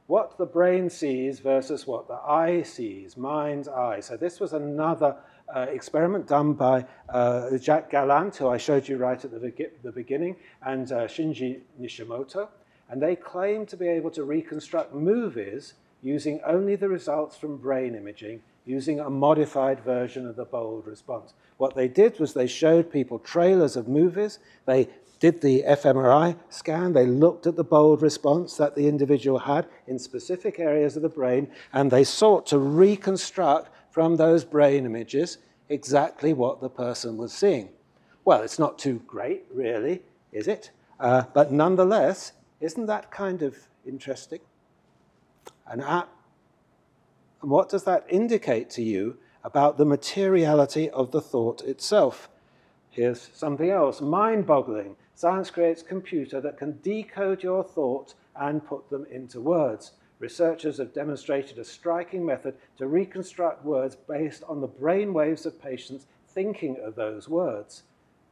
What the brain sees versus what the eye sees, mind's eye. So this was another Uh, experiment done by uh, Jack Gallant, who I showed you right at the, be the beginning, and uh, Shinji Nishimoto. And they claim to be able to reconstruct movies using only the results from brain imaging, using a modified version of the BOLD response. What they did was they showed people trailers of movies, they did the f M R I scan, they looked at the BOLD response that the individual had in specific areas of the brain, and they sought to reconstruct from those brain images exactly what the person was seeing. Well, it's not too great, really, is it? Uh, but nonetheless, isn't that kind of interesting? And, at, and what does that indicate to you about the materiality of the thought itself? Here's something else, mind-boggling. Science creates a computer that can decode your thoughts and put them into words. Researchers have demonstrated a striking method to reconstruct words based on the brain waves of patients thinking of those words.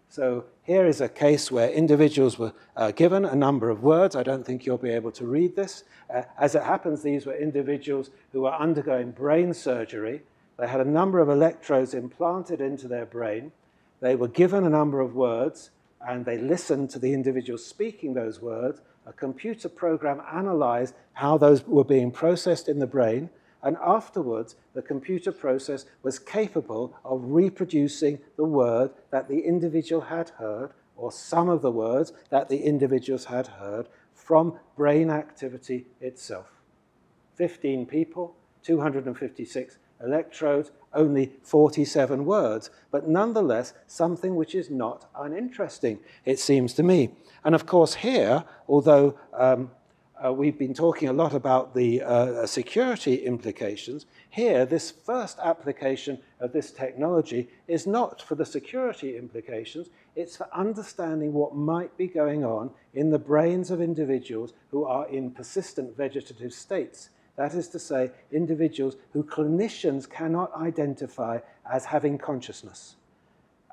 So here is a case where individuals were uh, given a number of words. I don't think you'll be able to read this. Uh, as it happens, these were individuals who were undergoing brain surgery. They had a number of electrodes implanted into their brain. They were given a number of words, and they listened to the individual speaking those words. A computer program analyzed how those were being processed in the brain, and afterwards, the computer process was capable of reproducing the word that the individual had heard, or some of the words that the individuals had heard, from brain activity itself. fifteen people, two hundred fifty-six electrodes, only forty-seven words, but nonetheless something which is not uninteresting, it seems to me. And of course here, although um, uh, we've been talking a lot about the uh, security implications, here this first application of this technology is not for the security implications, it's for understanding what might be going on in the brains of individuals who are in persistent vegetative states. That is to say, individuals who clinicians cannot identify as having consciousness.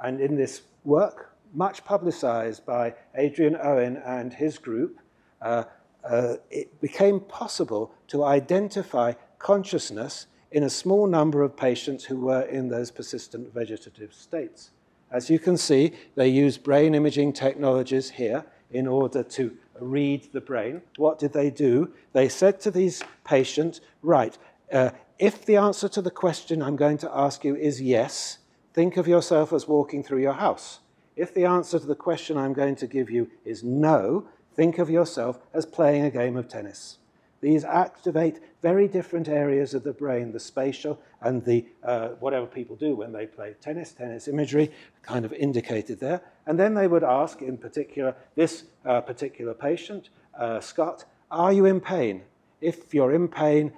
And in this work, much publicized by Adrian Owen and his group, uh, uh, it became possible to identify consciousness in a small number of patients who were in those persistent vegetative states. As you can see, they used brain imaging technologies here in order to read the brain. What did they do? They said to these patients, right, uh, if the answer to the question I'm going to ask you is yes, think of yourself as walking through your house. If the answer to the question I'm going to give you is no, think of yourself as playing a game of tennis. These activate very different areas of the brain, the spatial and the uh, whatever people do when they play tennis, tennis imagery, kind of indicated there. And then they would ask, in particular, this uh, particular patient, uh, Scott, are you in pain? If you're in pain,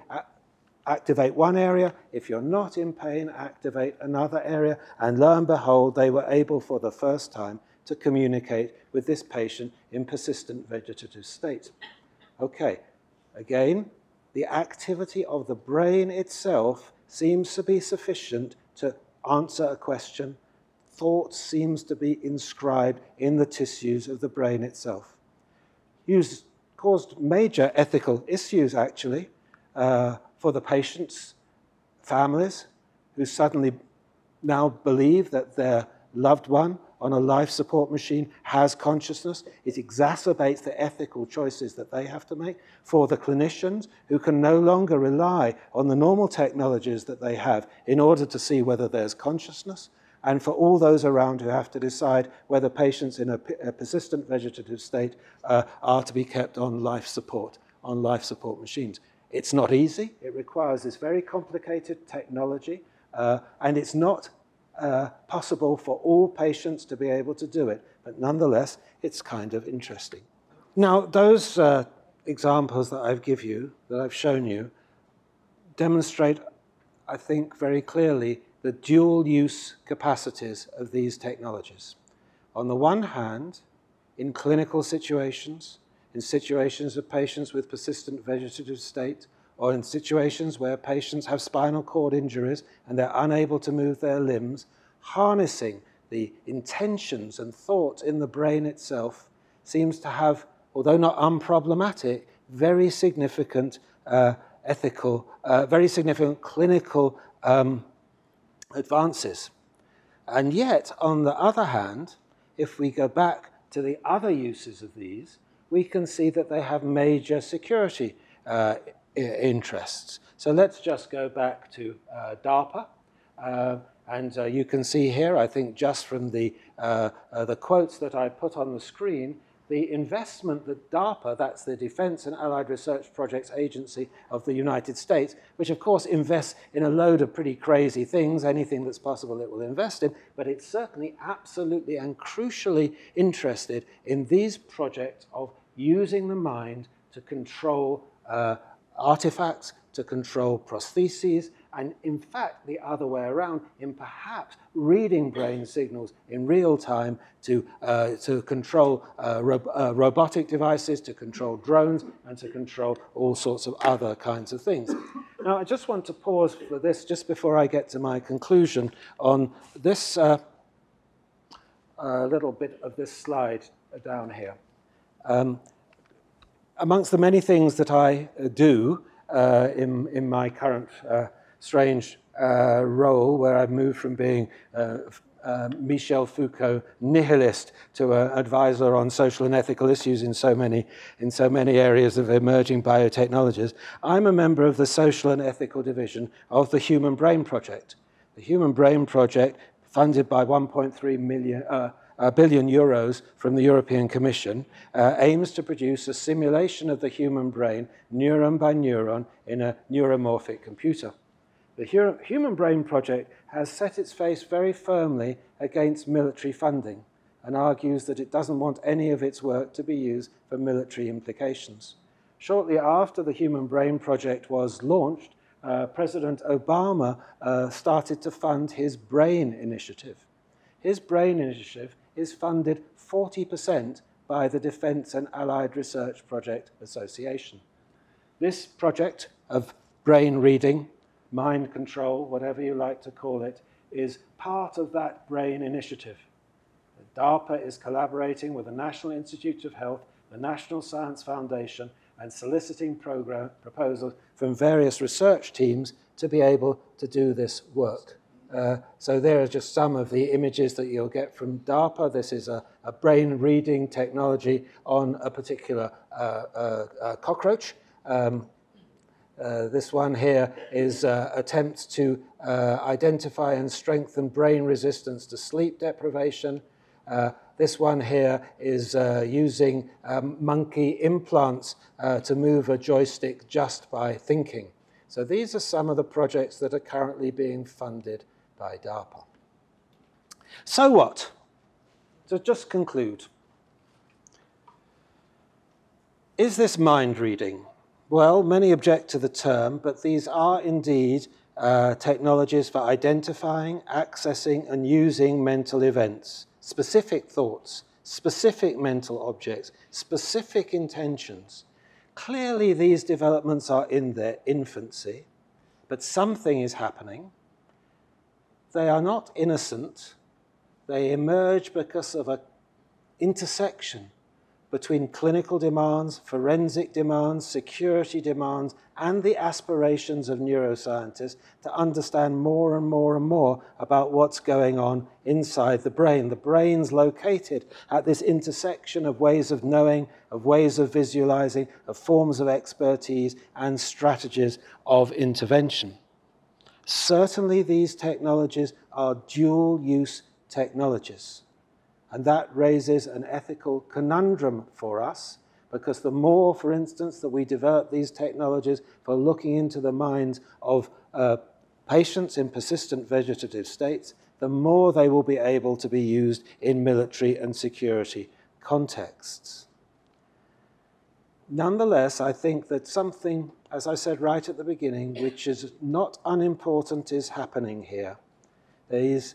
activate one area. If you're not in pain, activate another area. And lo and behold, they were able for the first time to communicate with this patient in persistent vegetative state. Okay. Again, the activity of the brain itself seems to be sufficient to answer a question. Thought seems to be inscribed in the tissues of the brain itself. Used, caused major ethical issues, actually, uh, for the patients' families who suddenly now believe that their loved one on a life support machine has consciousness. It exacerbates the ethical choices that they have to make. For the clinicians who can no longer rely on the normal technologies that they have in order to see whether there's consciousness, and for all those around who have to decide whether patients in a, a persistent vegetative state uh, are to be kept on life support, on life support machines. It's not easy. It requires this very complicated technology, uh, and it's not uh, possible for all patients to be able to do it. But nonetheless, it's kind of interesting. Now, those uh, examples that I've give you, that I've shown you, demonstrate, I think, very clearly the dual-use capacities of these technologies. On the one hand, in clinical situations, in situations of patients with persistent vegetative state, or in situations where patients have spinal cord injuries and they're unable to move their limbs, harnessing the intentions and thoughts in the brain itself seems to have, although not unproblematic, very significant uh, ethical, uh, very significant clinical um, advances. And yet, on the other hand, if we go back to the other uses of these, we can see that they have major security uh, interests. So let's just go back to uh, DARPA. Uh, and uh, you can see here, I think just from the, uh, uh, the quotes that I put on the screen, the investment that DARPA, that's the Defense and Allied Research Projects Agency of the United States, which of course invests in a load of pretty crazy things, anything that's possible it will invest in, but it's certainly absolutely and crucially interested in these projects of using the mind to control uh, artifacts, to control prostheses, and in fact, the other way around, in perhaps reading brain signals in real time to, uh, to control uh, ro uh, robotic devices, to control drones, and to control all sorts of other kinds of things. Now, I just want to pause for this just before I get to my conclusion on this uh, uh, little bit of this slide down here. Um, amongst the many things that I do uh, in, in my current uh, strange uh, role, where I've moved from being uh, uh, Michel Foucault nihilist to an advisor on social and ethical issues in so many in so many areas of emerging biotechnologies. I'm a member of the social and ethical division of the Human Brain Project. The Human Brain Project, funded by one point three million. Uh, A billion euros from the European Commission, uh, aims to produce a simulation of the human brain, neuron by neuron, in a neuromorphic computer. The Hero Human Brain Project has set its face very firmly against military funding and argues that it doesn't want any of its work to be used for military implications. Shortly after the Human Brain Project was launched, uh, President Obama uh, started to fund his Brain Initiative. His Brain Initiative is funded forty percent by the Defense and Allied Research Project Association. This project of brain reading, mind control, whatever you like to call it, is part of that Brain Initiative. DARPA is collaborating with the National Institute of Health, the National Science Foundation, and soliciting program proposals from various research teams to be able to do this work. Uh, so there are just some of the images that you'll get from DARPA. This is a, a brain reading technology on a particular uh, uh, uh, cockroach. Um, uh, this one here is uh, attempts to uh, identify and strengthen brain resistance to sleep deprivation. Uh, this one here is uh, using um, monkey implants uh, to move a joystick just by thinking. So these are some of the projects that are currently being funded by DARPA. So what? To just conclude, is this mind reading? Well, many object to the term, but these are indeed uh, technologies for identifying, accessing, and using mental events, specific thoughts, specific mental objects, specific intentions. Clearly, these developments are in their infancy, but something is happening. They are not innocent. They emerge because of an intersection between clinical demands, forensic demands, security demands, and the aspirations of neuroscientists to understand more and more and more about what's going on inside the brain. The brain's located at this intersection of ways of knowing, of ways of visualizing, of forms of expertise, and strategies of intervention. Certainly these technologies are dual-use technologies. And that raises an ethical conundrum for us, because the more, for instance, that we develop these technologies for looking into the minds of uh, patients in persistent vegetative states, the more they will be able to be used in military and security contexts. Nonetheless, I think that something, as I said right at the beginning, which is not unimportant, is happening here. These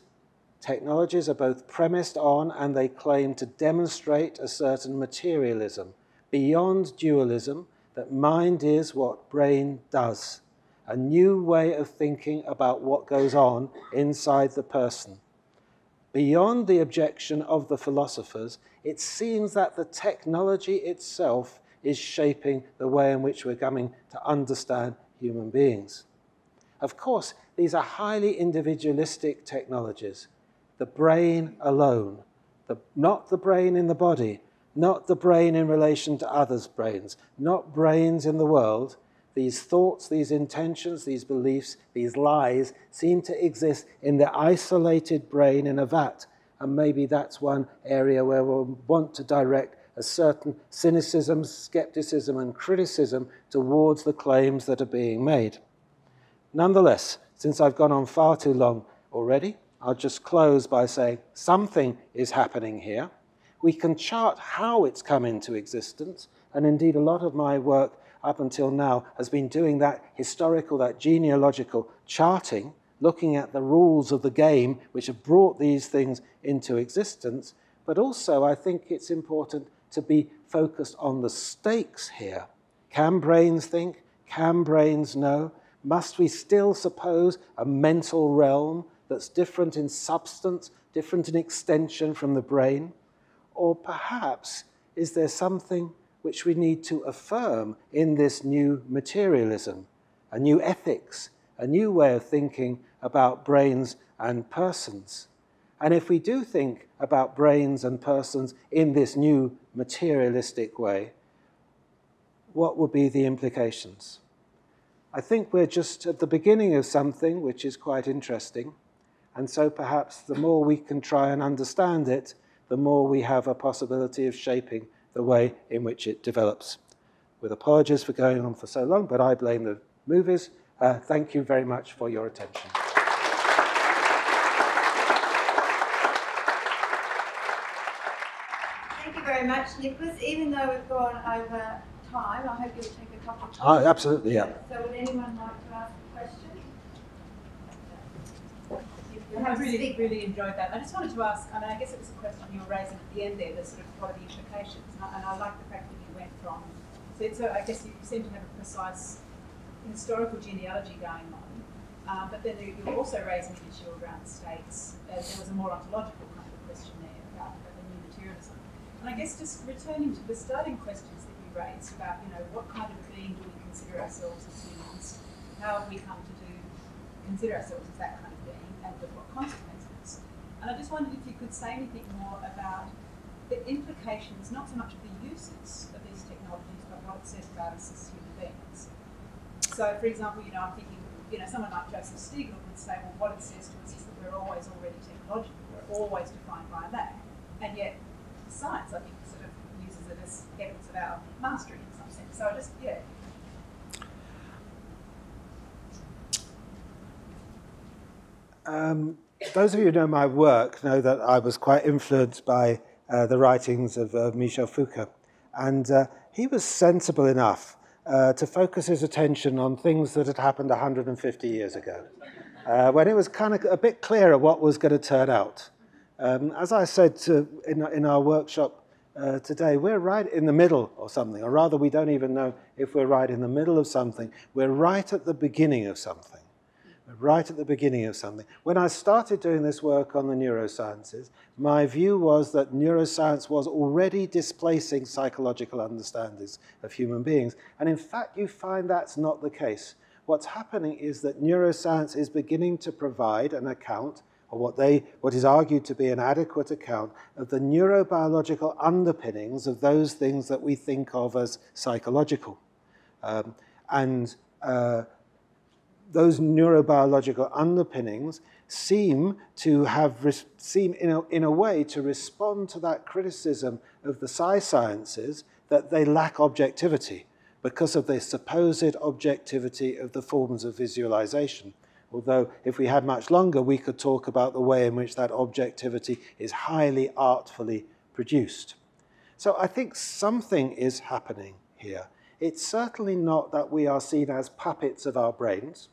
technologies are both premised on and they claim to demonstrate a certain materialism, beyond dualism, that mind is what brain does, a new way of thinking about what goes on inside the person. Beyond the objection of the philosophers, it seems that the technology itself is shaping the way in which we're coming to understand human beings. Of course, these are highly individualistic technologies. The brain alone, the, not the brain in the body, not the brain in relation to others' brains, not brains in the world. These thoughts, these intentions, these beliefs, these lies seem to exist in the isolated brain in a vat, and maybe that's one area where we'll want to direct a certain cynicism, skepticism, and criticism towards the claims that are being made. Nonetheless, since I've gone on far too long already, I'll just close by saying something is happening here. We can chart how it's come into existence, and indeed a lot of my work up until now has been doing that historical, that genealogical charting, looking at the rules of the game which have brought these things into existence. But also, I think it's important to be focused on the stakes here. Can brains think? Can brains know? Must we still suppose a mental realm that's different in substance, different in extension from the brain? Or perhaps, is there something which we need to affirm in this new materialism, a new ethics, a new way of thinking about brains and persons? And if we do think about brains and persons in this new materialistic way, what would be the implications? I think we're just at the beginning of something which is quite interesting, and so perhaps the more we can try and understand it, the more we have a possibility of shaping the way in which it develops. With apologies for going on for so long, but I blame the movies. Uh, thank you very much for your attention. Very much, Nikolas. Even though we've gone over time, I hope you'll take a couple of questions. Oh, absolutely, yeah. So, would anyone like to ask a question? I really, really enjoyed that. I just wanted to ask, and I guess it was a question you were raising at the end there, the sort of what are the implications, and I, and I like the fact that you went from, so, so I guess you seem to have a precise historical genealogy going on, um, but then you were also raising an issue around states, uh, there was a more ontological kind of question there about the new materialism. And I guess just returning to the starting questions that you raised about, you know, what kind of a being do we consider ourselves as humans? How have we come to do, consider ourselves as that kind of being, and with what consequences? And I just wondered if you could say anything more about the implications, not so much of the uses of these technologies, but what it says about us as human beings. So, for example, you know, I'm thinking, you know, someone like Joseph Stiglitz would say, well, what it says to us is that we're always already technological, we're always defined by that, and yet science, I think, sort of uses it as evidence of our mastery in some sense. So I just, yeah. Um, those of you who know my work know that I was quite influenced by uh, the writings of uh, Michel Foucault. And uh, he was sensible enough uh, to focus his attention on things that had happened one hundred fifty years ago, uh, when it was kind of a bit clearer what was going to turn out. Um, as I said to, in, in our workshop uh, today, we're right in the middle of something, or rather we don't even know if we're right in the middle of something. We're right at the beginning of something. We're right at the beginning of something. When I started doing this work on the neurosciences, my view was that neuroscience was already displacing psychological understandings of human beings. And in fact, you find that's not the case. What's happening is that neuroscience is beginning to provide an account, or what, they, what is argued to be an adequate account, of the neurobiological underpinnings of those things that we think of as psychological. Um, and uh, those neurobiological underpinnings seem to have, seem in a, in a way to respond to that criticism of the psi sciences that they lack objectivity because of the supposed objectivity of the forms of visualization. Although if we had much longer, we could talk about the way in which that objectivity is highly artfully produced. So I think something is happening here. It's certainly not that we are seen as puppets of our brains.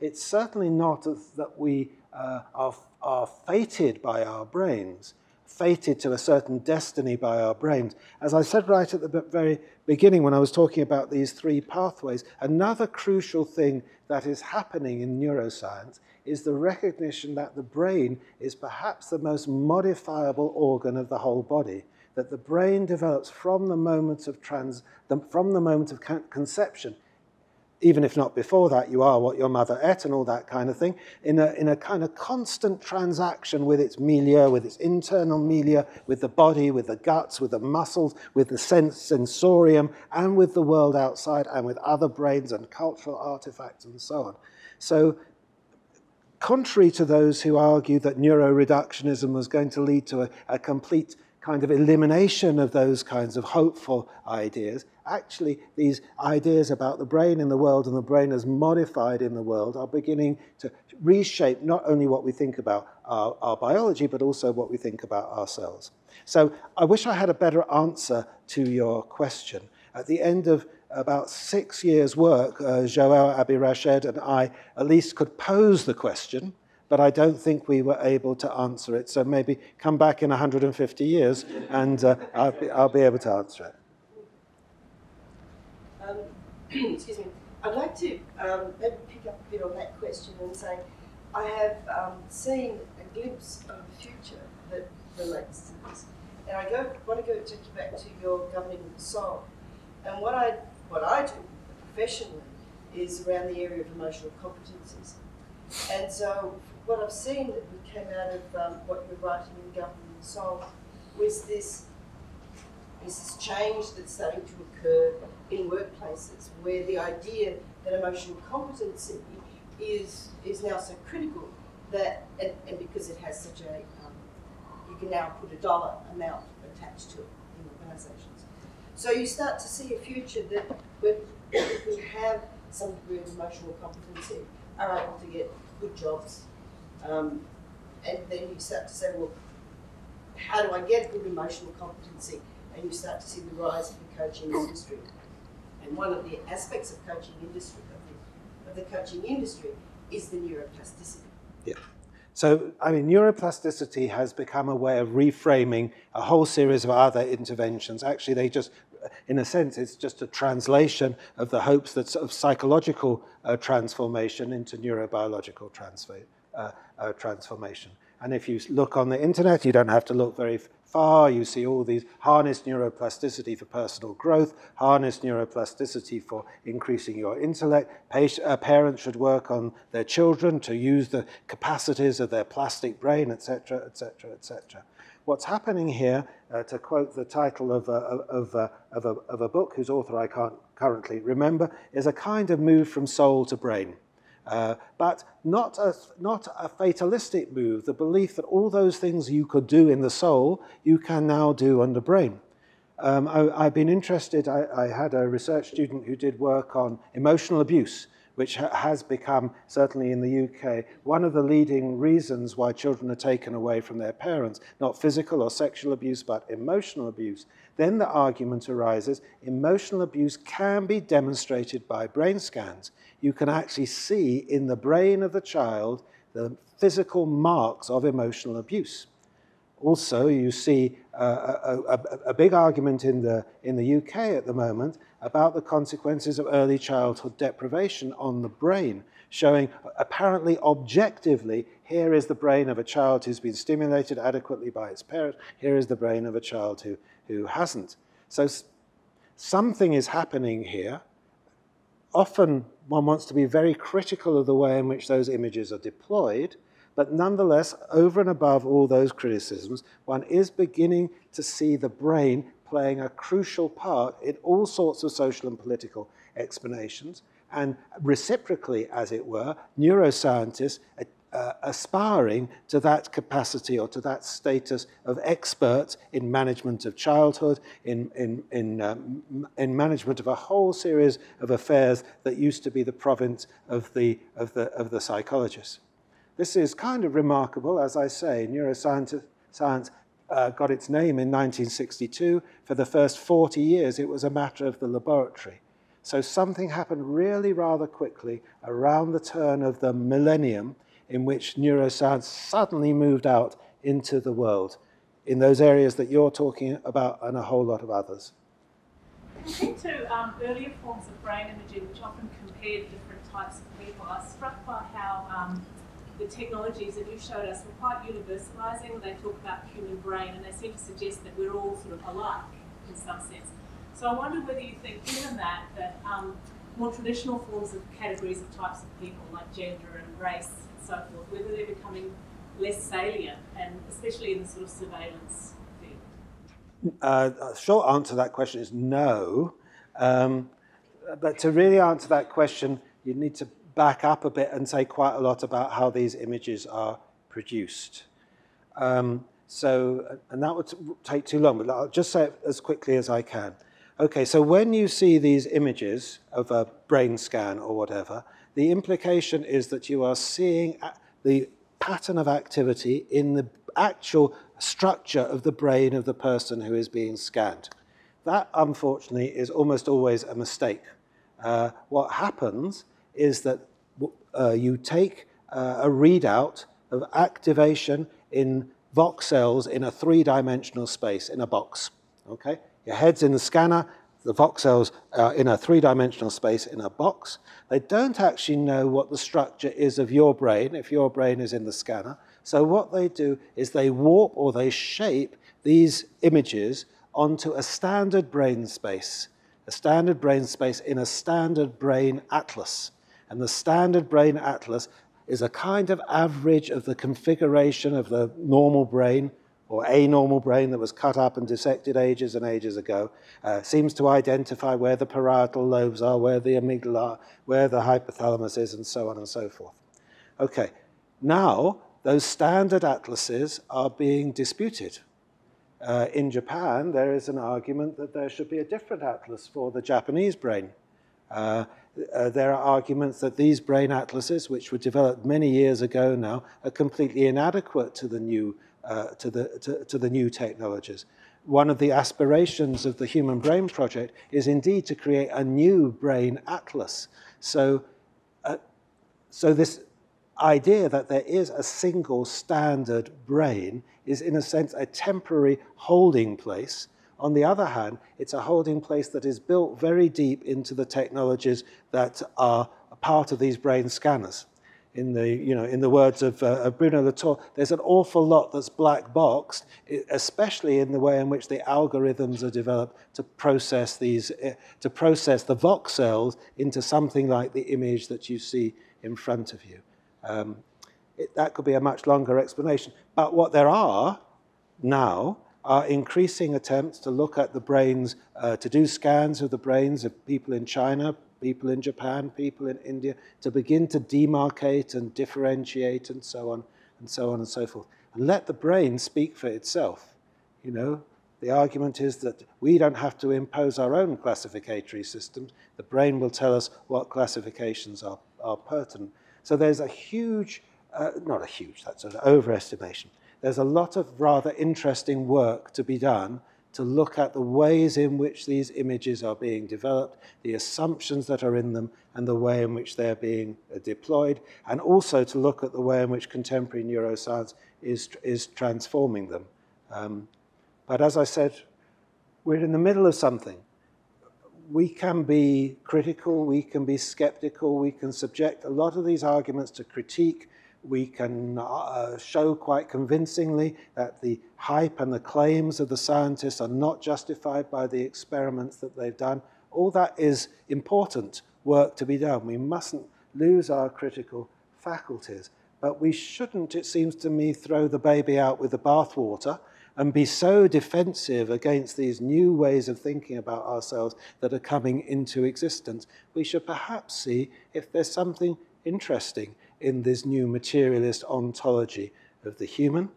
It's certainly not that we uh, are, are fated by our brains, fated to a certain destiny by our brains. As I said right at the very beginning when I was talking about these three pathways, another crucial thing that is happening in neuroscience is the recognition that the brain is perhaps the most modifiable organ of the whole body, that the brain develops from the moment of, trans, from the moment of conception, even if not before that, you are what your mother ate and all that kind of thing, in a, in a kind of constant transaction with its milieu, with its internal milieu, with the body, with the guts, with the muscles, with the sense sensorium, and with the world outside, and with other brains and cultural artifacts and so on. So, contrary to those who argued that neuroreductionism was going to lead to a, a complete kind of elimination of those kinds of hopeful ideas, actually these ideas about the brain in the world and the brain as modified in the world are beginning to reshape not only what we think about our, our biology, but also what we think about ourselves. So I wish I had a better answer to your question. At the end of about six years' work, uh, Joelle Abi-Rached and I at least could pose the question, but I don't think we were able to answer it. So maybe come back in one hundred fifty years and uh, I'll, be, I'll be able to answer it. Um, excuse me. I'd like to um, maybe pick up a bit on that question and say I have um, seen a glimpse of the future that relates to this. And I go, want to go take you back to your governing soul. And what I, what I do professionally is around the area of emotional competencies. And so what I've seen that came out of um, what you're writing in Governing the Soul was this, is this change that's starting to occur in workplaces where the idea that emotional competency is, is now so critical that, and, and because it has such a, um, you can now put a dollar amount attached to it in organisations. So you start to see a future that where people have some degree of emotional competency are able to get good jobs. Um, and then you start to say, well, how do I get good emotional competency? And you start to see the rise of the coaching industry. And one of the aspects of coaching industry, of the, of the coaching industry, is the neuroplasticity. Yeah. So, I mean, neuroplasticity has become a way of reframing a whole series of other interventions. Actually, they just, in a sense, it's just a translation of the hopes that of psychological uh, transformation into neurobiological transfer, uh, uh, transformation. And if you look on the internet, you don't have to look very far. You see all these: harness neuroplasticity for personal growth, harness neuroplasticity for increasing your intellect. Parents should work on their children to use the capacities of their plastic brain, et cetera, et cetera, et cetera. What's happening here, uh, to quote the title of a, of, a, of, a, of a book whose author I can't currently remember, is a kind of move from soul to brain. Uh, but not a, not a fatalistic move, the belief that all those things you could do in the soul, you can now do on the brain. Um, I, I've been interested, I, I had a research student who did work on emotional abuse, which has become, certainly in the U K, one of the leading reasons why children are taken away from their parents, not physical or sexual abuse, but emotional abuse. Then the argument arises, emotional abuse can be demonstrated by brain scans. You can actually see in the brain of the child the physical marks of emotional abuse. Also, you see uh, a, a, a big argument in the, in the U K at the moment about the consequences of early childhood deprivation on the brain, showing apparently objectively, here is the brain of a child who's been stimulated adequately by its parent, here is the brain of a child who, who hasn't. So something is happening here. Often one wants to be very critical of the way in which those images are deployed, but nonetheless, over and above all those criticisms, one is beginning to see the brain playing a crucial part in all sorts of social and political explanations. and reciprocally, as it were, neuroscientists uh, aspiring to that capacity or to that status of experts in management of childhood, in, in, in, um, in management of a whole series of affairs that used to be the province of the, of the, of the psychologist. This is kind of remarkable. As I say, neuroscience science, uh, got its name in nineteen sixty-two. For the first forty years, it was a matter of the laboratory. So something happened really rather quickly around the turn of the millennium in which neuroscience suddenly moved out into the world in those areas that you're talking about and a whole lot of others. Compared to um, earlier forms of brain imaging, which often compared different types of people, I was struck by how um, the technologies that you showed us were quite universalizing. They talk about the human brain and they seem to suggest that we're all sort of alike in some sense. So I wonder whether you think, given that, that um, more traditional forms of categories of types of people like gender and race and so forth, whether they're becoming less salient, and especially in the sort of surveillance field? Uh, the short answer to that question is no. Um, but to really answer that question, you need to back up a bit and say quite a lot about how these images are produced. Um, so, and that would take too long, but I'll just say it as quickly as I can. Okay, so when you see these images of a brain scan or whatever, the implication is that you are seeing the pattern of activity in the actual structure of the brain of the person who is being scanned. That, unfortunately, is almost always a mistake. Uh, what happens is that uh, you take uh, a readout of activation in voxels in a three-dimensional space, in a box, okay? Your head's in the scanner, the voxels are in a three-dimensional space in a box. They don't actually know what the structure is of your brain, if your brain is in the scanner. So what they do is they warp or they shape these images onto a standard brain space, a standard brain space in a standard brain atlas. And the standard brain atlas is a kind of average of the configuration of the normal brain, or a normal brain that was cut up and dissected ages and ages ago. Uh, seems to identify where the parietal lobes are, where the amygdala are, where the hypothalamus is, and so on and so forth. Okay, now those standard atlases are being disputed. Uh, in Japan, there is an argument that there should be a different atlas for the Japanese brain. Uh, Uh, there are arguments that these brain atlases, which were developed many years ago now, are completely inadequate to the new, uh, to the, to, to the new technologies. One of the aspirations of the Human Brain Project is indeed to create a new brain atlas. So, uh, so this idea that there is a single standard brain is, in a sense, a temporary holding place. On the other hand, it's a holding place that is built very deep into the technologies that are a part of these brain scanners. In the, you know, in the words of, uh, of Bruno Latour, there's an awful lot that's black boxed, especially in the way in which the algorithms are developed to process these, uh, to process the voxels into something like the image that you see in front of you. Um, it, that could be a much longer explanation. But what there are now are increasing attempts to look at the brains, uh, to do scans of the brains of people in China, people in Japan, people in India, to begin to demarcate and differentiate and so on and so on and so forth. And let the brain speak for itself. You know, the argument is that we don't have to impose our own classificatory systems. The brain will tell us what classifications are, are pertinent. So there's a huge, uh, not a huge, that's an overestimation. There's a lot of rather interesting work to be done to look at the ways in which these images are being developed, the assumptions that are in them, and the way in which they're being deployed, and also to look at the way in which contemporary neuroscience is, is transforming them. Um, but as I said, we're in the middle of something. We can be critical, we can be skeptical, we can subject a lot of these arguments to critique. We can uh, show quite convincingly that the hype and the claims of the scientists are not justified by the experiments that they've done. All that is important work to be done. We mustn't lose our critical faculties. But we shouldn't, it seems to me, throw the baby out with the bathwater and be so defensive against these new ways of thinking about ourselves that are coming into existence, we should perhaps see if there's something interesting in this new materialist ontology of the human.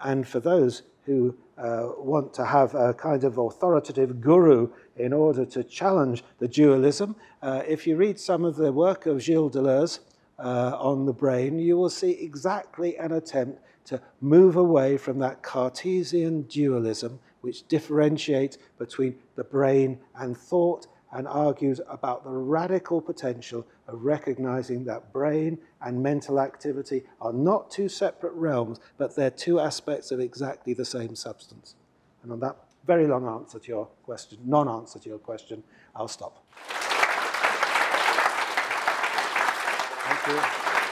And for those who uh, want to have a kind of authoritative guru in order to challenge the dualism, uh, if you read some of the work of Gilles Deleuze uh, on the brain, you will see exactly an attempt to move away from that Cartesian dualism which differentiates between the brain and thought and argues about the radical potential of recognizing that brain and mental activity are not two separate realms, but they're two aspects of exactly the same substance. And on that very long answer to your question, non-answer to your question, I'll stop. Thank you.